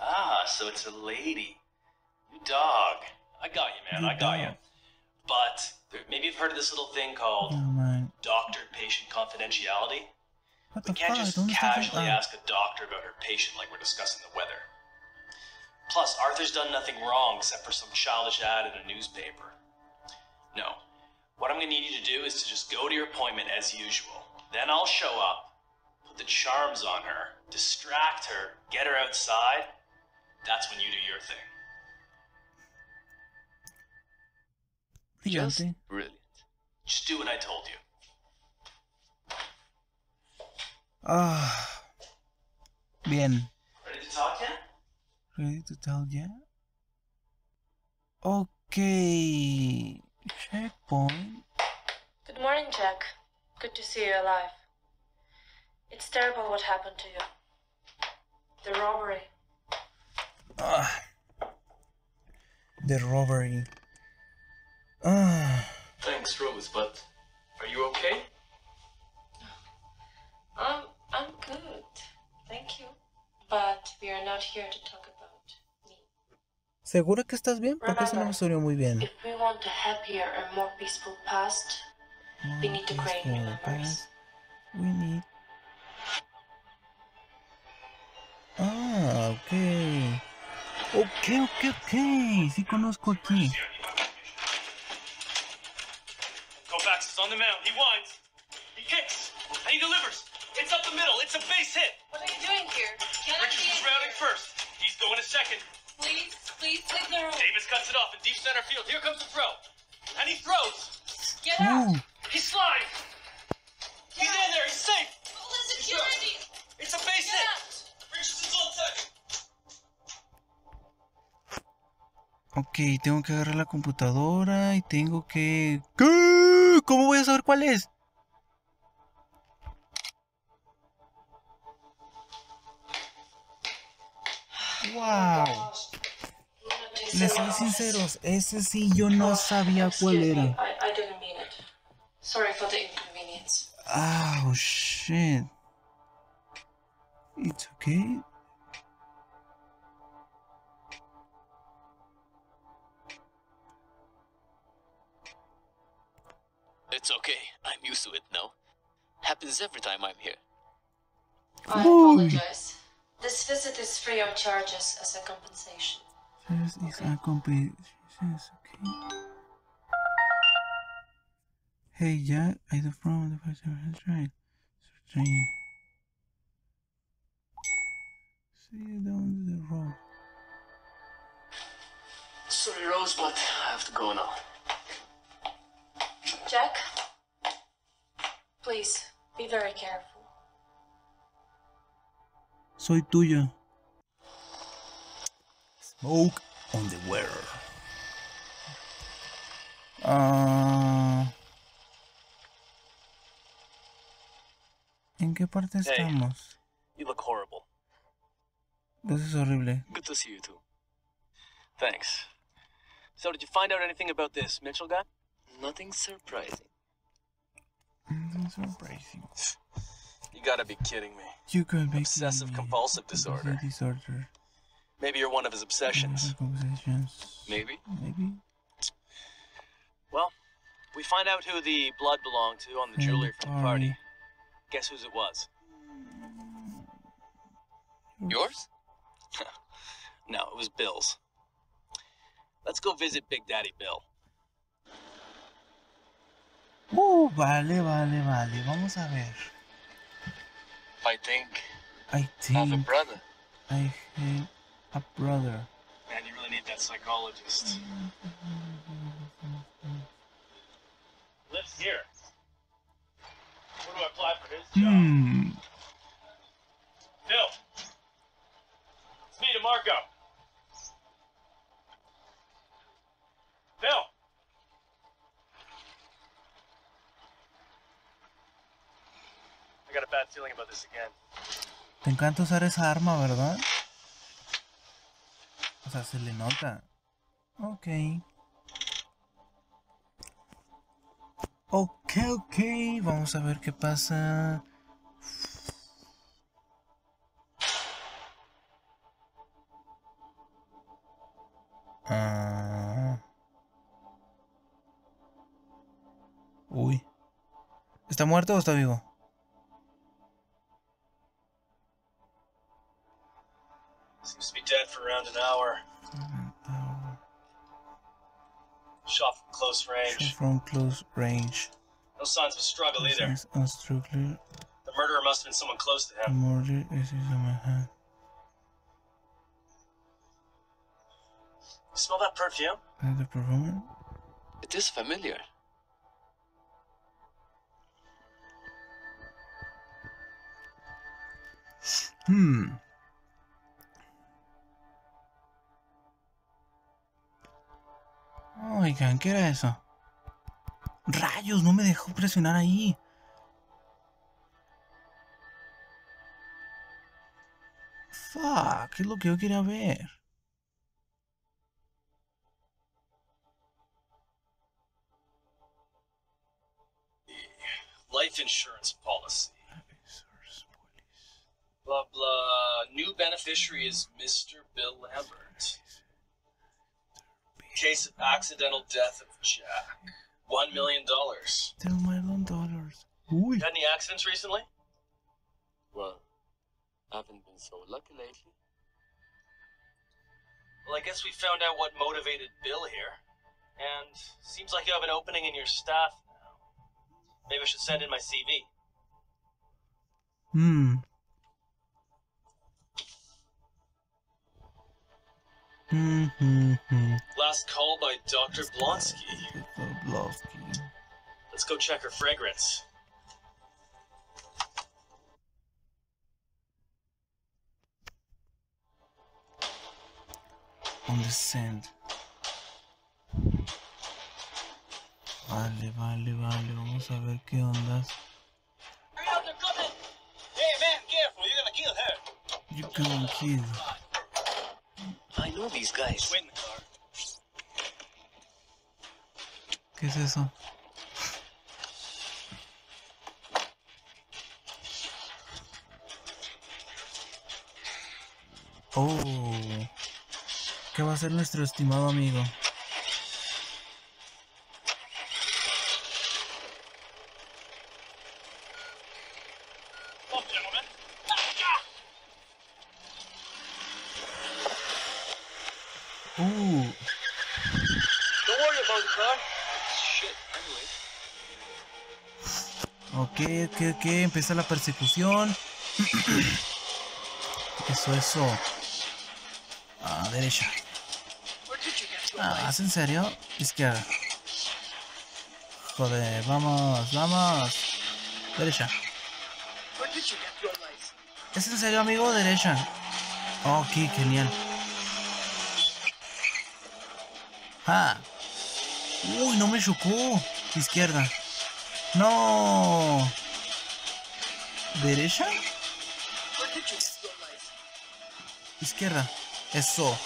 Ah, so it's a lady. You dog. I got you, man. You I got dog. you. But there, maybe you've heard of this little thing called oh, doctor-patient confidentiality. What we can't fuck? just casually ask a doctor about her patient like we're discussing the weather. Plus, Arthur's done nothing wrong except for some childish ad in a newspaper. No. What I'm going to need you to do is to just go to your appointment as usual. Then I'll show up, put the charms on her, distract her, get her outside. That's when you do your thing. Just brilliant. Just do what I told you. Ah, oh, bien. Ready to talk yet? Ready to talk yet? Okay. Checkpoint. Good morning, Jack. Good to see you alive. It's terrible what happened to you. The robbery. Ah. The robbery. Ah. Thanks, Rose, but are you okay? I'm, I'm good, thank you. But we are not here to talk about me. ¿Segura que estás bien? Porque eso no me salió muy bien. If we want a happier and more peaceful past, more we need to create new memories. We need... Ah, ok. Ok, ok, ok. Sí conozco aquí. Kovacs is on the mound. He winds. He kicks. And he delivers. It's up the middle. It's a base hit. What are you doing here? Can't Richardson's routing first. He's going to second. Please, please, leave the room. Davis cuts it off in deep center field. Here comes the throw. And he throws. Get out. Ooh. He slides. Get He's out. in there. He's safe. All the security. It's a base Get hit. Out. Richardson's on second. Ok, tengo que agarrar la computadora y tengo que... ¿Qué? ¿Cómo voy a saber cuál es? Wow. Les soy sinceros, ese sí yo no sabía cuál era. Oh shit. It's okay. It's okay. I'm used to it now. Happens every time I'm here. I apologize. This visit is free of charges as a compensation. This is a compensation, okay. Hey Jack, I don't from the first time I tried. So try. See down the road. Sorry Rose, but I have to go now. Jack, please, be very careful. Soy tuyo. Smoke on the wearer. Ah... Uh... ¿En qué parte estamos? Hey, you look horrible. This is horrible. Good to see you too. Thanks. So did you find out anything about this Mitchell guy? Nothing surprising. Nothing surprising. You gotta be kidding me. You could be obsessive compulsive disorder. disorder. Maybe you're one of his obsessions. Obsessions. Maybe. Maybe. Well, we find out who the blood belonged to on the jewelry from the party. Guess whose it was? Yours? No, it was Bill's. Let's go visit Big Daddy Bill. Uh, vale, vale, vale. Vamos a ver. I think. I think. I have a brother. I have a brother. Man, you really need that psychologist. Lives here. Where do I apply for his job? Hmm. Bill. It's me, Demarco. Bill. I got a bad feeling about this again. Te encanta usar esa arma, ¿verdad? O sea, se le nota. Ok. Ok, ok, vamos a ver qué pasa. Ah. Uy. ¿Está muerto o está vivo? Seems to be dead for around an hour. Shot from close range. From close range. No signs of struggle no either. Of struggle. The murderer must have been someone close to him. The murderer is someone. Huh? You smell that perfume? The perfume? It is familiar. Hmm. Oigan, ¿qué era eso? ¡Rayos! No me dejó presionar ahí. Fuck, es lo que yo quería ver. Life insurance policy. Blah blah. New beneficiary is Mister Bill Lambert. Case of accidental death of Jack. One million dollars. Two million dollars. Ooh. Had any accidents recently? Well, I haven't been so lucky lately. Well, I guess we found out what motivated Bill here. And seems like you have an opening in your staff now. Maybe I should send in my C V. Hmm. Mm-hmm. Last call by Doctor Blonsky. Doctor Blonsky. Let's go check her fragrance. On the sand. Vale, vale, vale. Vamos a ver qué ondas. Hey, man, careful. You're gonna kill her. You're gonna kill her. I know these guys. ¿Qué es eso? Oh, ¿qué va a hacer nuestro estimado amigo? Que, que empieza la persecución. Eso, eso. Ah, derecha. Ah, ¿es en serio? Izquierda. Joder, vamos, vamos. Derecha. ¿Es en serio, amigo? Derecha. Ok, genial. ¡Ah! ¡Uy, no me chocó! Izquierda. ¡No! ¿Derecha? Izquierda. Eso.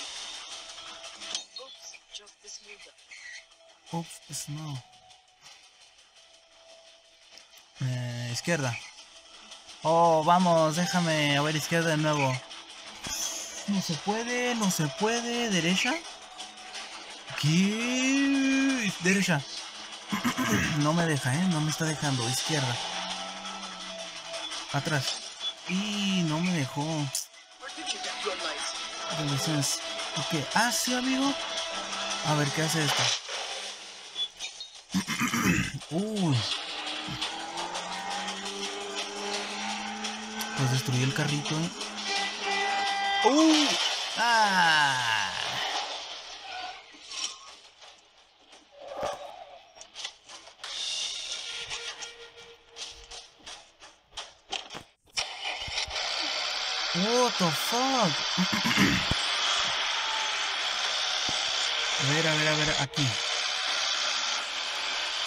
Ups, es no. Eh, izquierda. Oh, vamos, déjame a ver izquierda de nuevo. No se puede, no se puede. ¿Derecha? ¿Qué? Derecha. No me deja, ¿eh? No me está dejando. Izquierda. Atrás. Y no me dejó. Entonces, ok. Ah, sí, amigo. A ver, ¿qué hace esto? Uy. Pues destruyó el carrito. Uy. Ah. What the fuck? A ver, a ver, a ver, aquí.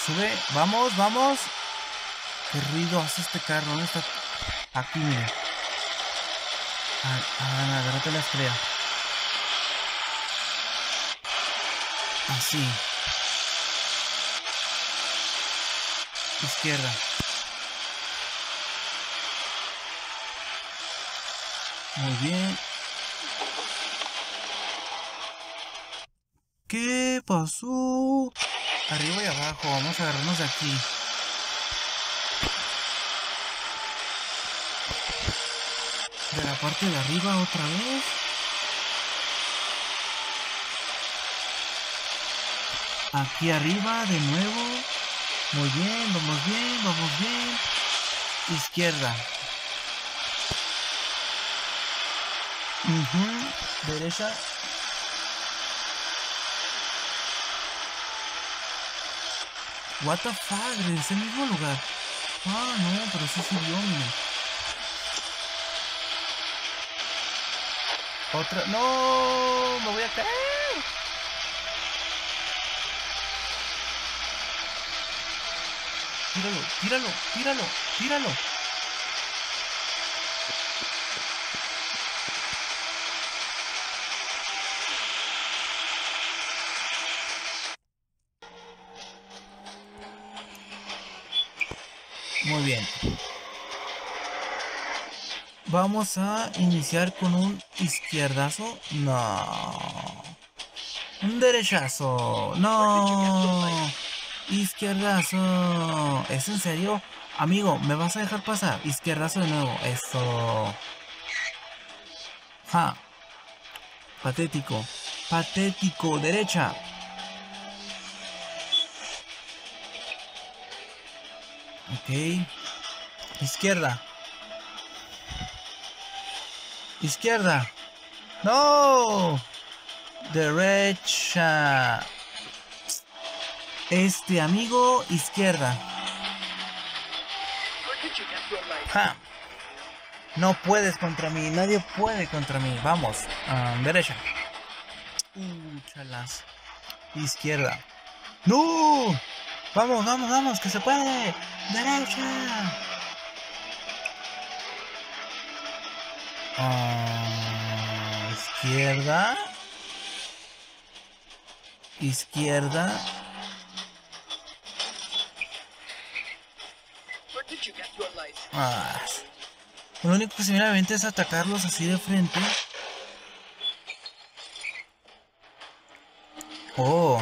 Sube, vamos, vamos. Qué ruido hace este carro, ¿dónde está? Aquí, mira. Ah, agárrate la estrella. Así. Izquierda. Muy bien. ¿Qué pasó? Arriba y abajo, vamos a agarrarnos de aquí. De la parte de arriba otra vez. Aquí arriba de nuevo. Muy bien, vamos bien, vamos bien. Izquierda. Uh-huh. Derecha. What the fuck, regresé al mismo lugar. Ah, no, pero sí subió, mira. Otra. ¡No! Me voy a caer. Tíralo, tíralo, tíralo, tíralo. Muy bien. Vamos a iniciar con un izquierdazo. No. Un derechazo. No. Izquierdazo. ¿Es en serio? Amigo, ¿me vas a dejar pasar? Izquierdazo de nuevo. Eso. Ja. Patético. Patético. Derecha. Ok. Izquierda. Izquierda. No. Derecha. Este amigo, izquierda. Ja. No puedes contra mí. Nadie puede contra mí. Vamos. Um, derecha. Uh, chalas. Izquierda. No. Vamos, vamos, vamos, que se puede. Derecha. Ah, izquierda. Izquierda. Ah, lo único que se me viene a la mente es atacarlos así de frente. Oh.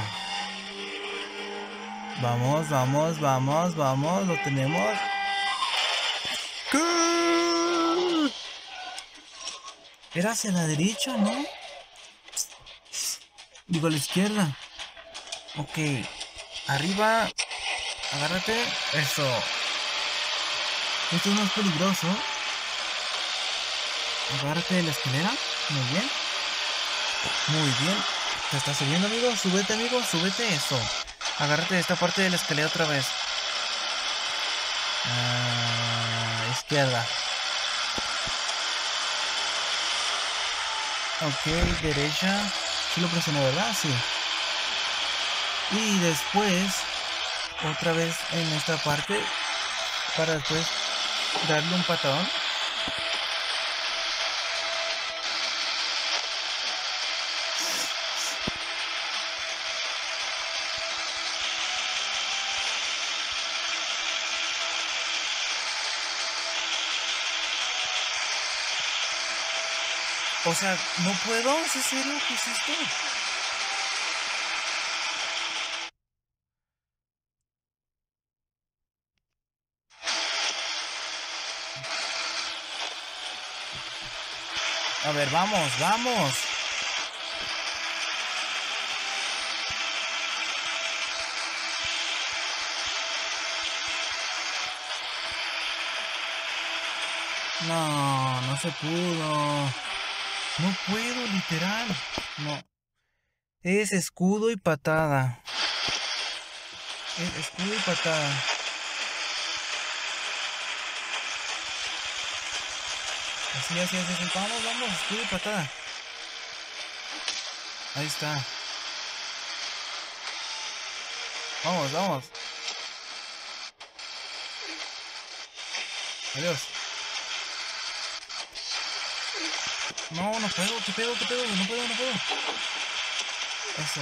Vamos, vamos, vamos, vamos, lo tenemos. ¿Qué? Era hacia la derecha, ¿no? Digo, a la izquierda. Ok, arriba, agárrate, eso. Esto es más peligroso. Agárrate de la escalera, muy bien. Muy bien, te está subiendo, amigo, súbete, amigo, súbete, eso. Agárrate de esta parte de la escalera otra vez. Ah, izquierda. Ok, derecha. Sí lo presioné, ¿verdad? Sí. y después otra vez en esta parte para después darle un patadón. O sea, no puedo, ¿es serio? ¿Qué es esto? A ver, vamos, vamos. No, no se pudo. No puedo, literal. No. Es escudo y patada. Es escudo y patada. Así, así, así. Vamos, vamos, escudo y patada. Ahí está. Vamos, vamos. Adiós. No, no puedo, te pego, te pego, no puedo, no puedo. Eso.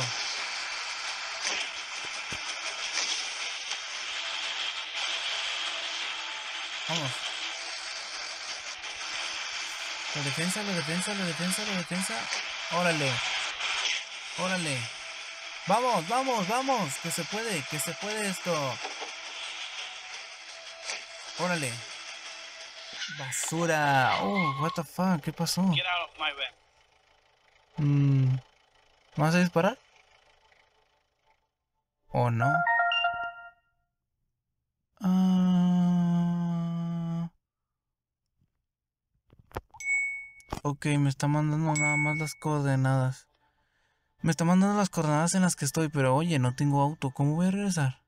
Vamos. La defensa, la defensa, la defensa, la defensa. Órale. Órale. Vamos, vamos, vamos. Que se puede, que se puede esto. Órale. Basura. Oh, what the fuck, ¿qué pasó? Get out of my way. Mm. ¿Vas a disparar? ¿O oh, no? Uh... Ok, me está mandando nada más las coordenadas. Me está mandando las coordenadas en las que estoy, pero oye, no tengo auto, ¿cómo voy a regresar?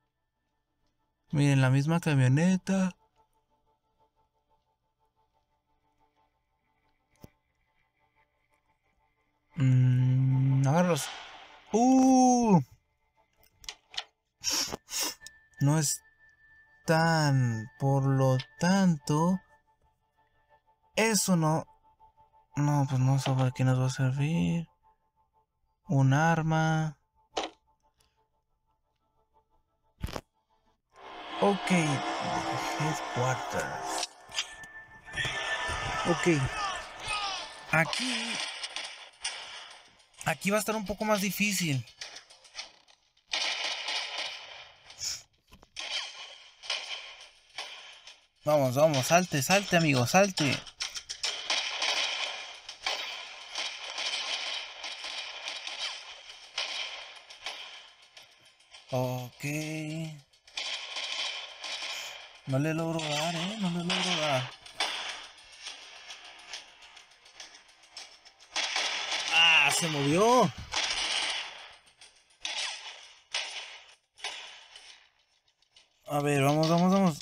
Miren, la misma camioneta. Mmm, agarros. Uh, no están, por lo tanto, eso no, no, pues no sé para qué nos va a servir. Un arma. Ok, headquarters. Ok, aquí. Aquí va a estar un poco más difícil. Vamos, vamos, salte, salte, amigo, salte. Ok. No le logro dar, eh, no le logro dar. Se movió. A ver, vamos, vamos, vamos.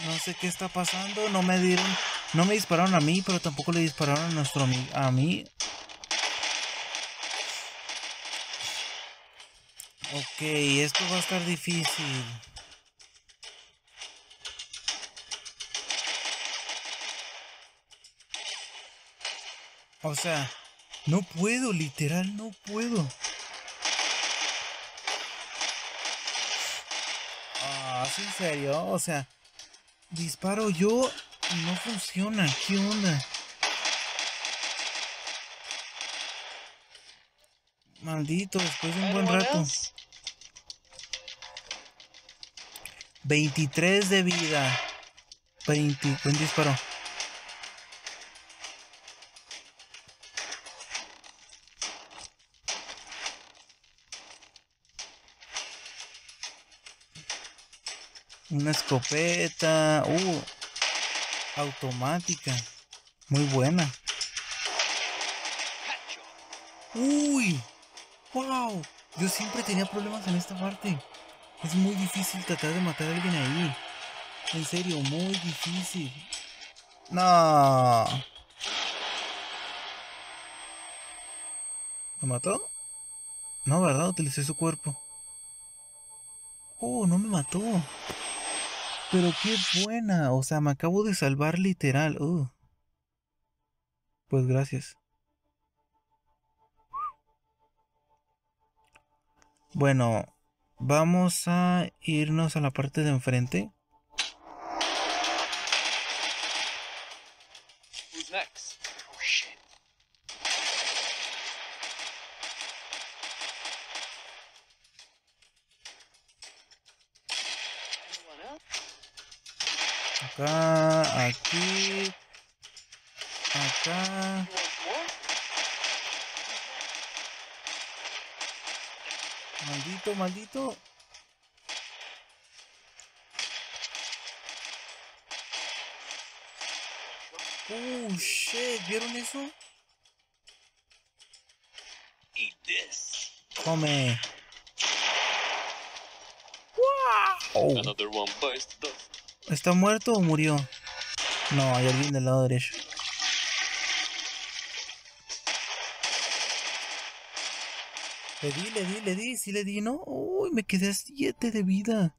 No sé qué está pasando. No me dieron, no me dispararon a mí, pero tampoco le dispararon a nuestro amigo, a mí. Ok, esto va a estar difícil. O sea, no puedo, literal, no puedo. Ah, ¿es en serio? O sea, disparo yo y no funciona. ¿Qué onda? Maldito, después de un buen rato. veintitrés de vida. veinte, buen disparo. Una escopeta, uh, automática, muy buena. Uy, wow, yo siempre tenía problemas en esta parte. Es muy difícil tratar de matar a alguien ahí. En serio, muy difícil. No. ¿Lo mató? No, ¿verdad? Utilicé su cuerpo. Oh, no me mató. Pero qué buena. O sea, me acabo de salvar literal. Uh. Pues gracias. Bueno, vamos a irnos a la parte de enfrente. Acá, aquí, acá. Maldito, maldito. Oh, shit, ¿vieron eso? Eat this. Come. Oh. Another one bites the dust. ¿Está muerto o murió? No, hay alguien del lado derecho. Le di, le di, le di, sí le di, ¿no? Uy, me quedé a siete de vida.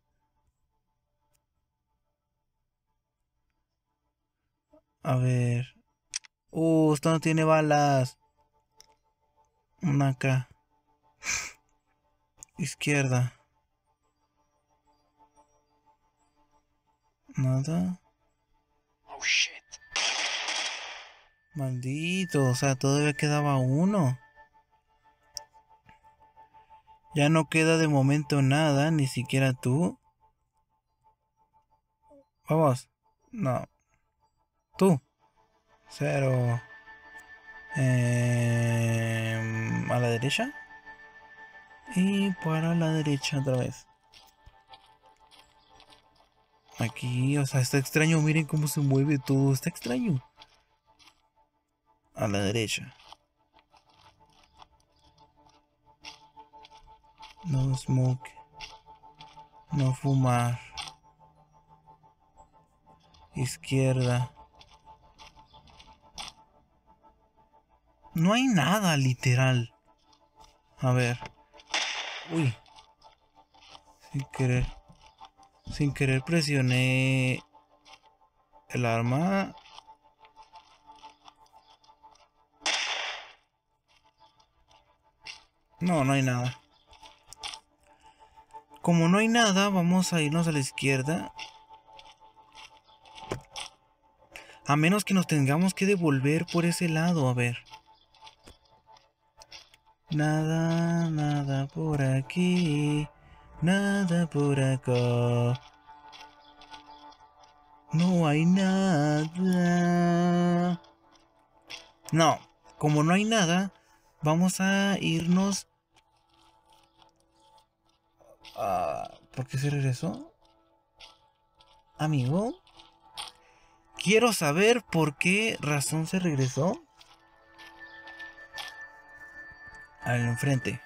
A ver. Uh, esto no tiene balas. Una acá. Izquierda. Nada. Oh, shit. Maldito, o sea, todavía quedaba uno. Ya no queda de momento nada, ni siquiera tú. Vamos. No. Tú. Cero. Eh, a la derecha. Y para la derecha otra vez. Aquí, o sea, está extraño, miren cómo se mueve todo, está extraño. A la derecha. No smoke. No fumar. Izquierda. No hay nada, literal. A ver. Uy. Sin querer. Sin querer presioné el arma. No, no hay nada. Como no hay nada, vamos a irnos a la izquierda. A menos que nos tengamos que devolver por ese lado, a ver. Nada, nada por aquí. Nada por acá. No hay nada. No, como no hay nada, vamos a irnos. Ah, ¿por qué se regresó? Amigo. Quiero saber por qué razón se regresó. Al enfrente.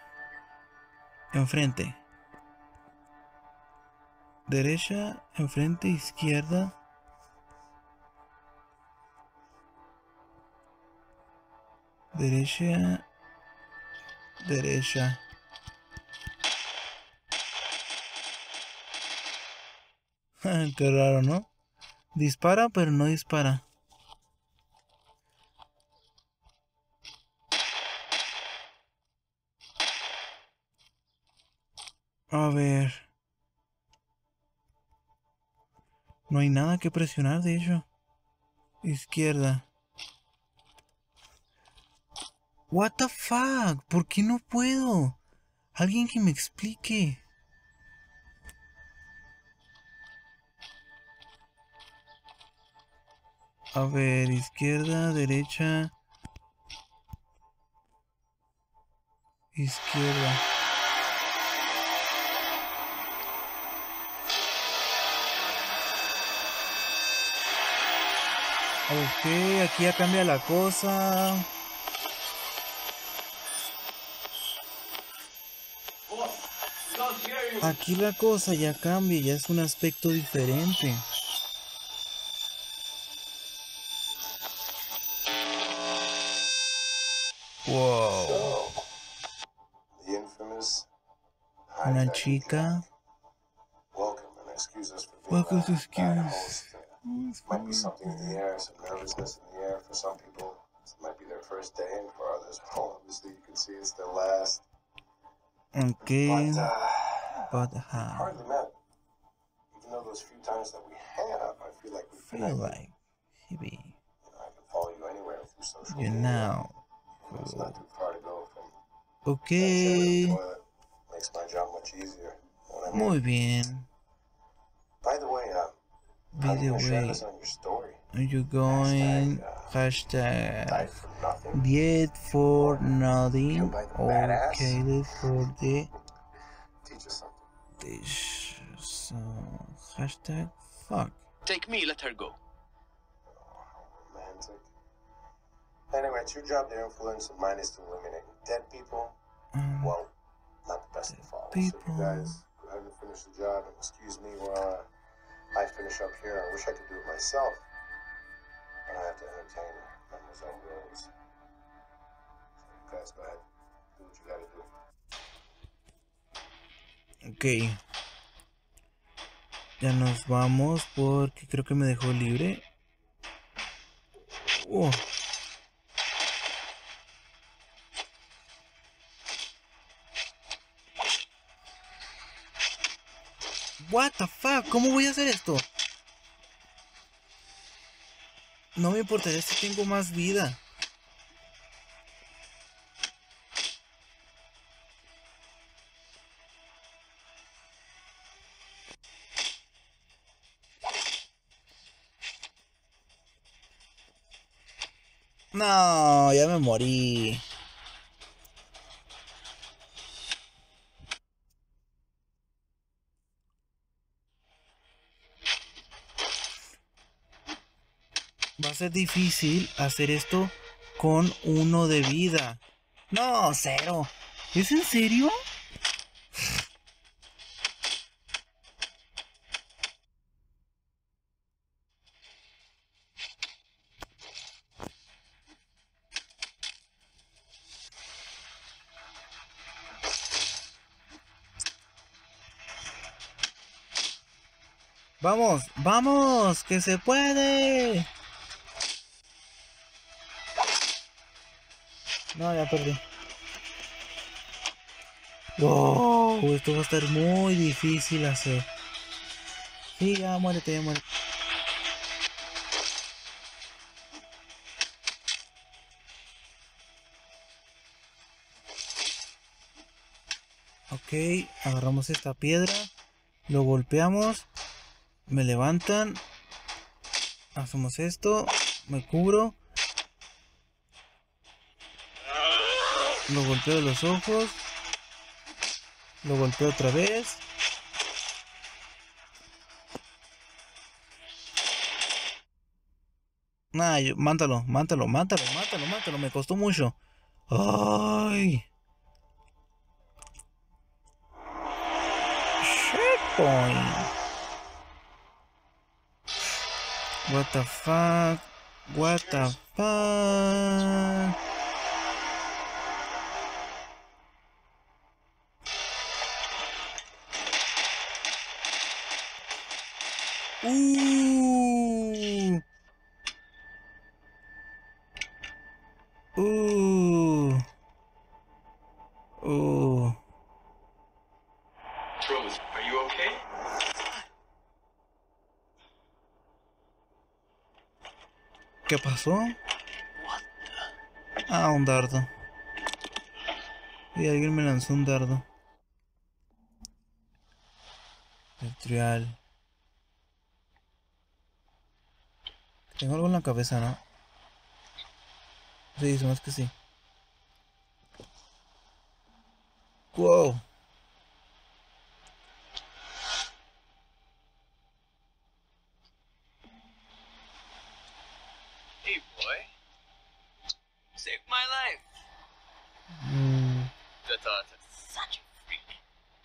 Enfrente. Derecha, enfrente, izquierda. Derecha. Derecha. Qué raro, ¿no? Dispara, pero no dispara. A ver. No hay nada que presionar, de hecho. Izquierda. What the fuck? ¿Por qué no puedo? Alguien que me explique. A ver, izquierda, derecha. Izquierda. Ok, aquí ya cambia la cosa. Aquí la cosa ya cambia, ya es un aspecto diferente. Wow. Una chica. Welcome to excuse. Might be something in the air, some nervousness in the air for some people. It might be their first day, and for others, obviously, you can see it's their last. Okay. But, uh, but how? Hardly met. Even though those few times that we have, I feel like we feel connected. Like maybe. You know, I can follow you anywhere through social media. You know. Cool. It's not too far to go from. Okay. That toilet. Makes my job much easier. You know what I mean? Muy bien. By the way, uh, by the way, are you going hashtag, uh, hashtag diet for nothing? Okay, diet for the dish. So hashtag fuck. Take me, let her go. Oh, how romantic. Anyway, it's your job to influence, and mine is to eliminate dead people. Um, well, not the best to follow. So you guys go ahead and finish the job, and excuse me while I. I finish up here. I wish I could do it myself, but I have to entertain members' own rules. So you guys go ahead, do what you gotta do. Ok, ya nos vamos porque creo que me dejó libre. Oh. What the fuck, ¿cómo voy a hacer esto? No me importaría si tengo más vida. No, ya me morí. Va a ser difícil hacer esto con uno de vida. No, cero. ¿Es en serio? Vamos, vamos, que se puede. No, ya perdí. Wow, esto va a estar muy difícil hacer. Sí, ya muérete, ya muérete. Ok, agarramos esta piedra. Lo golpeamos. Me levantan. Hacemos esto. Me cubro. Lo golpeo de los ojos. Lo golpeo otra vez. Nah, yo, mátalo, mátalo, mátalo, mátalo, mátalo. Me costó mucho. Ay. Checkpoint. What the fuck. What the fuck. Uh. Uh. Uh. Rose, are you okay? ¿Qué pasó? Ah, un dardo. Y alguien me lanzó un dardo. El trial. Tengo algo en la cabeza, ¿no? Sí, más que sí. Wow. Hey boy, save my life. Mm. That Arthur's such a freak,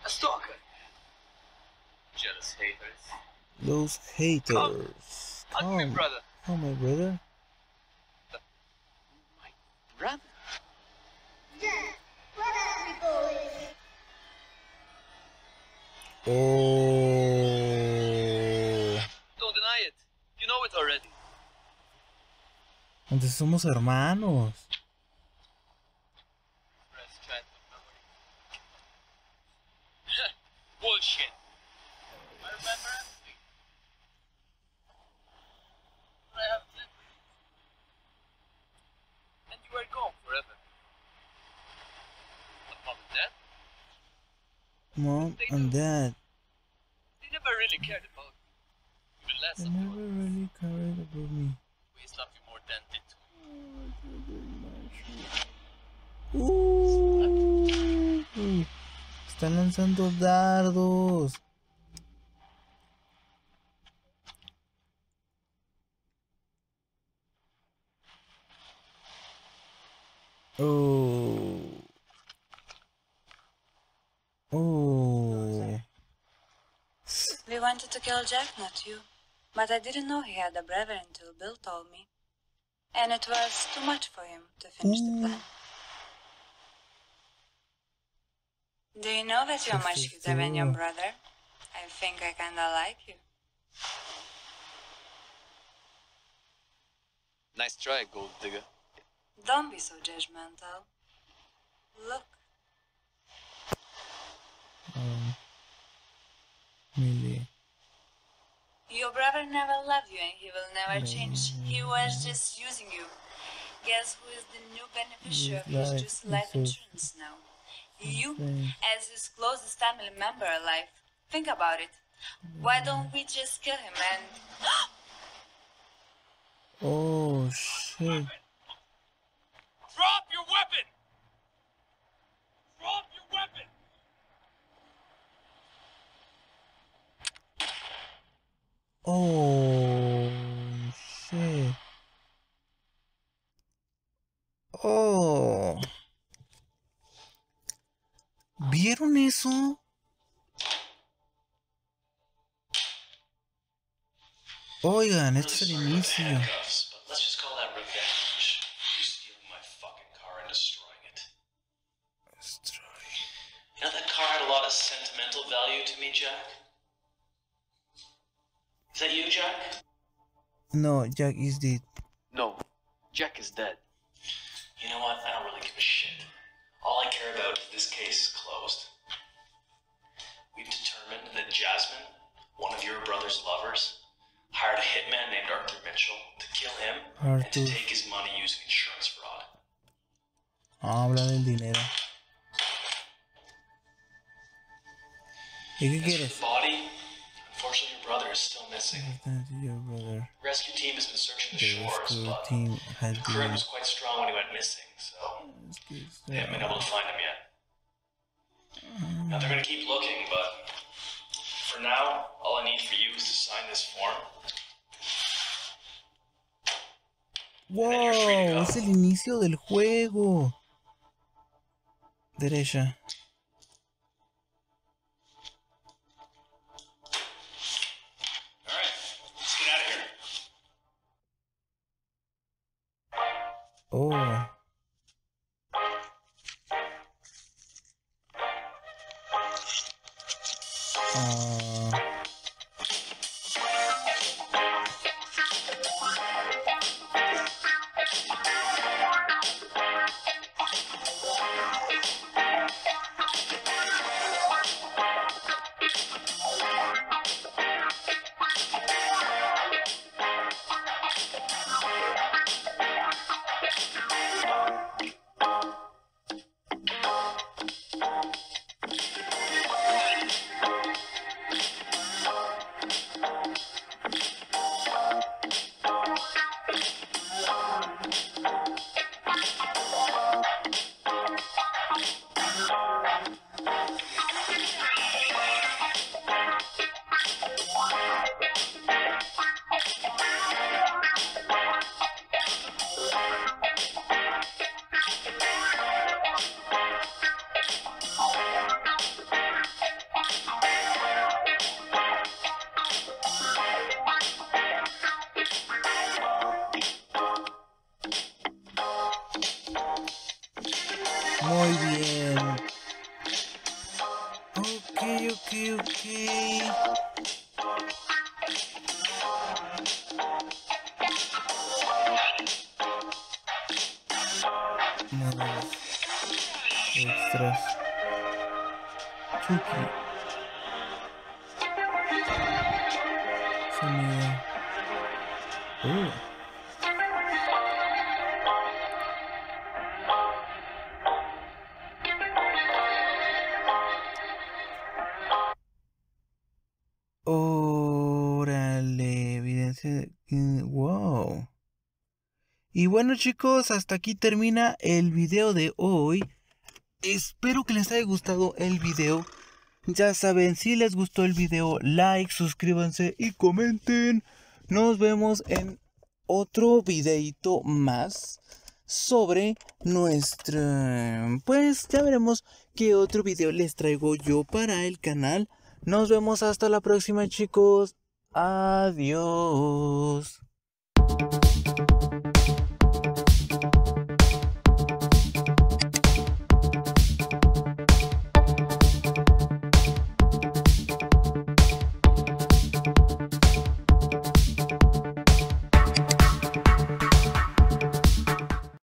a stalker. Jealous haters. Those haters. Come, come. Come. Brother. Oh, my brother? My brother? Yeah, brother, boy. Oh. Entonces somos hermanos. Mom and Dad. They never really cared about me. Even less they never about really cared about me. We love you more than they do. Ooh, están lanzando dardos. Oh. Oh. We wanted to kill Jack, not you. But I didn't know he had a brother until Bill told me. And it was too much for him to finish Ooh. the plan. Do you know that you're much cuter than your brother? I think I kinda like you. Nice try, gold digger. Don't be so judgmental. Look. Um, really. Your brother never loved you and he will never change. He was just using you. Guess who is the new beneficiary of his juicy life insurance now? You, as his closest family member alive. Think about it. Why don't we just kill him and... Oh, shit. Drop your weapon! Drop your weapon! Oh, shit. Oh. ¿Vieron eso? Oigan, esto es el inicio. You know, that car had a lot of sentimental value to me, Jack. Is that you, Jack? No, Jack is dead. No, Jack is dead. You know what? I don't really give a shit. All I care about is this case is closed. We've determined that Jasmine, one of your brother's lovers, hired a hitman named Arthur Mitchell to kill him Arthur. and to take his money using insurance fraud. Habla del dinero. As for the body, unfortunately your brother is still missing. The rescue team has been searching the, the shores, but team the current was quite strong when he went missing, so they haven't been able to find him yet. Now they're going to keep looking, but for now, all I need for you is to sign this form. Wow, es el inicio del juego. Derecha. Oh. Uh. Ok, ok, ok. Modos extras. Chucky. Uh. Órale, evidencia de... Wow. Y bueno, chicos, hasta aquí termina el video de hoy. Espero que les haya gustado el video. Ya saben, si les gustó el video, like, suscríbanse y comenten. Nos vemos en otro videito más sobre nuestra... Pues ya veremos qué otro video les traigo yo para el canal. Nos vemos hasta la próxima, chicos. Adiós.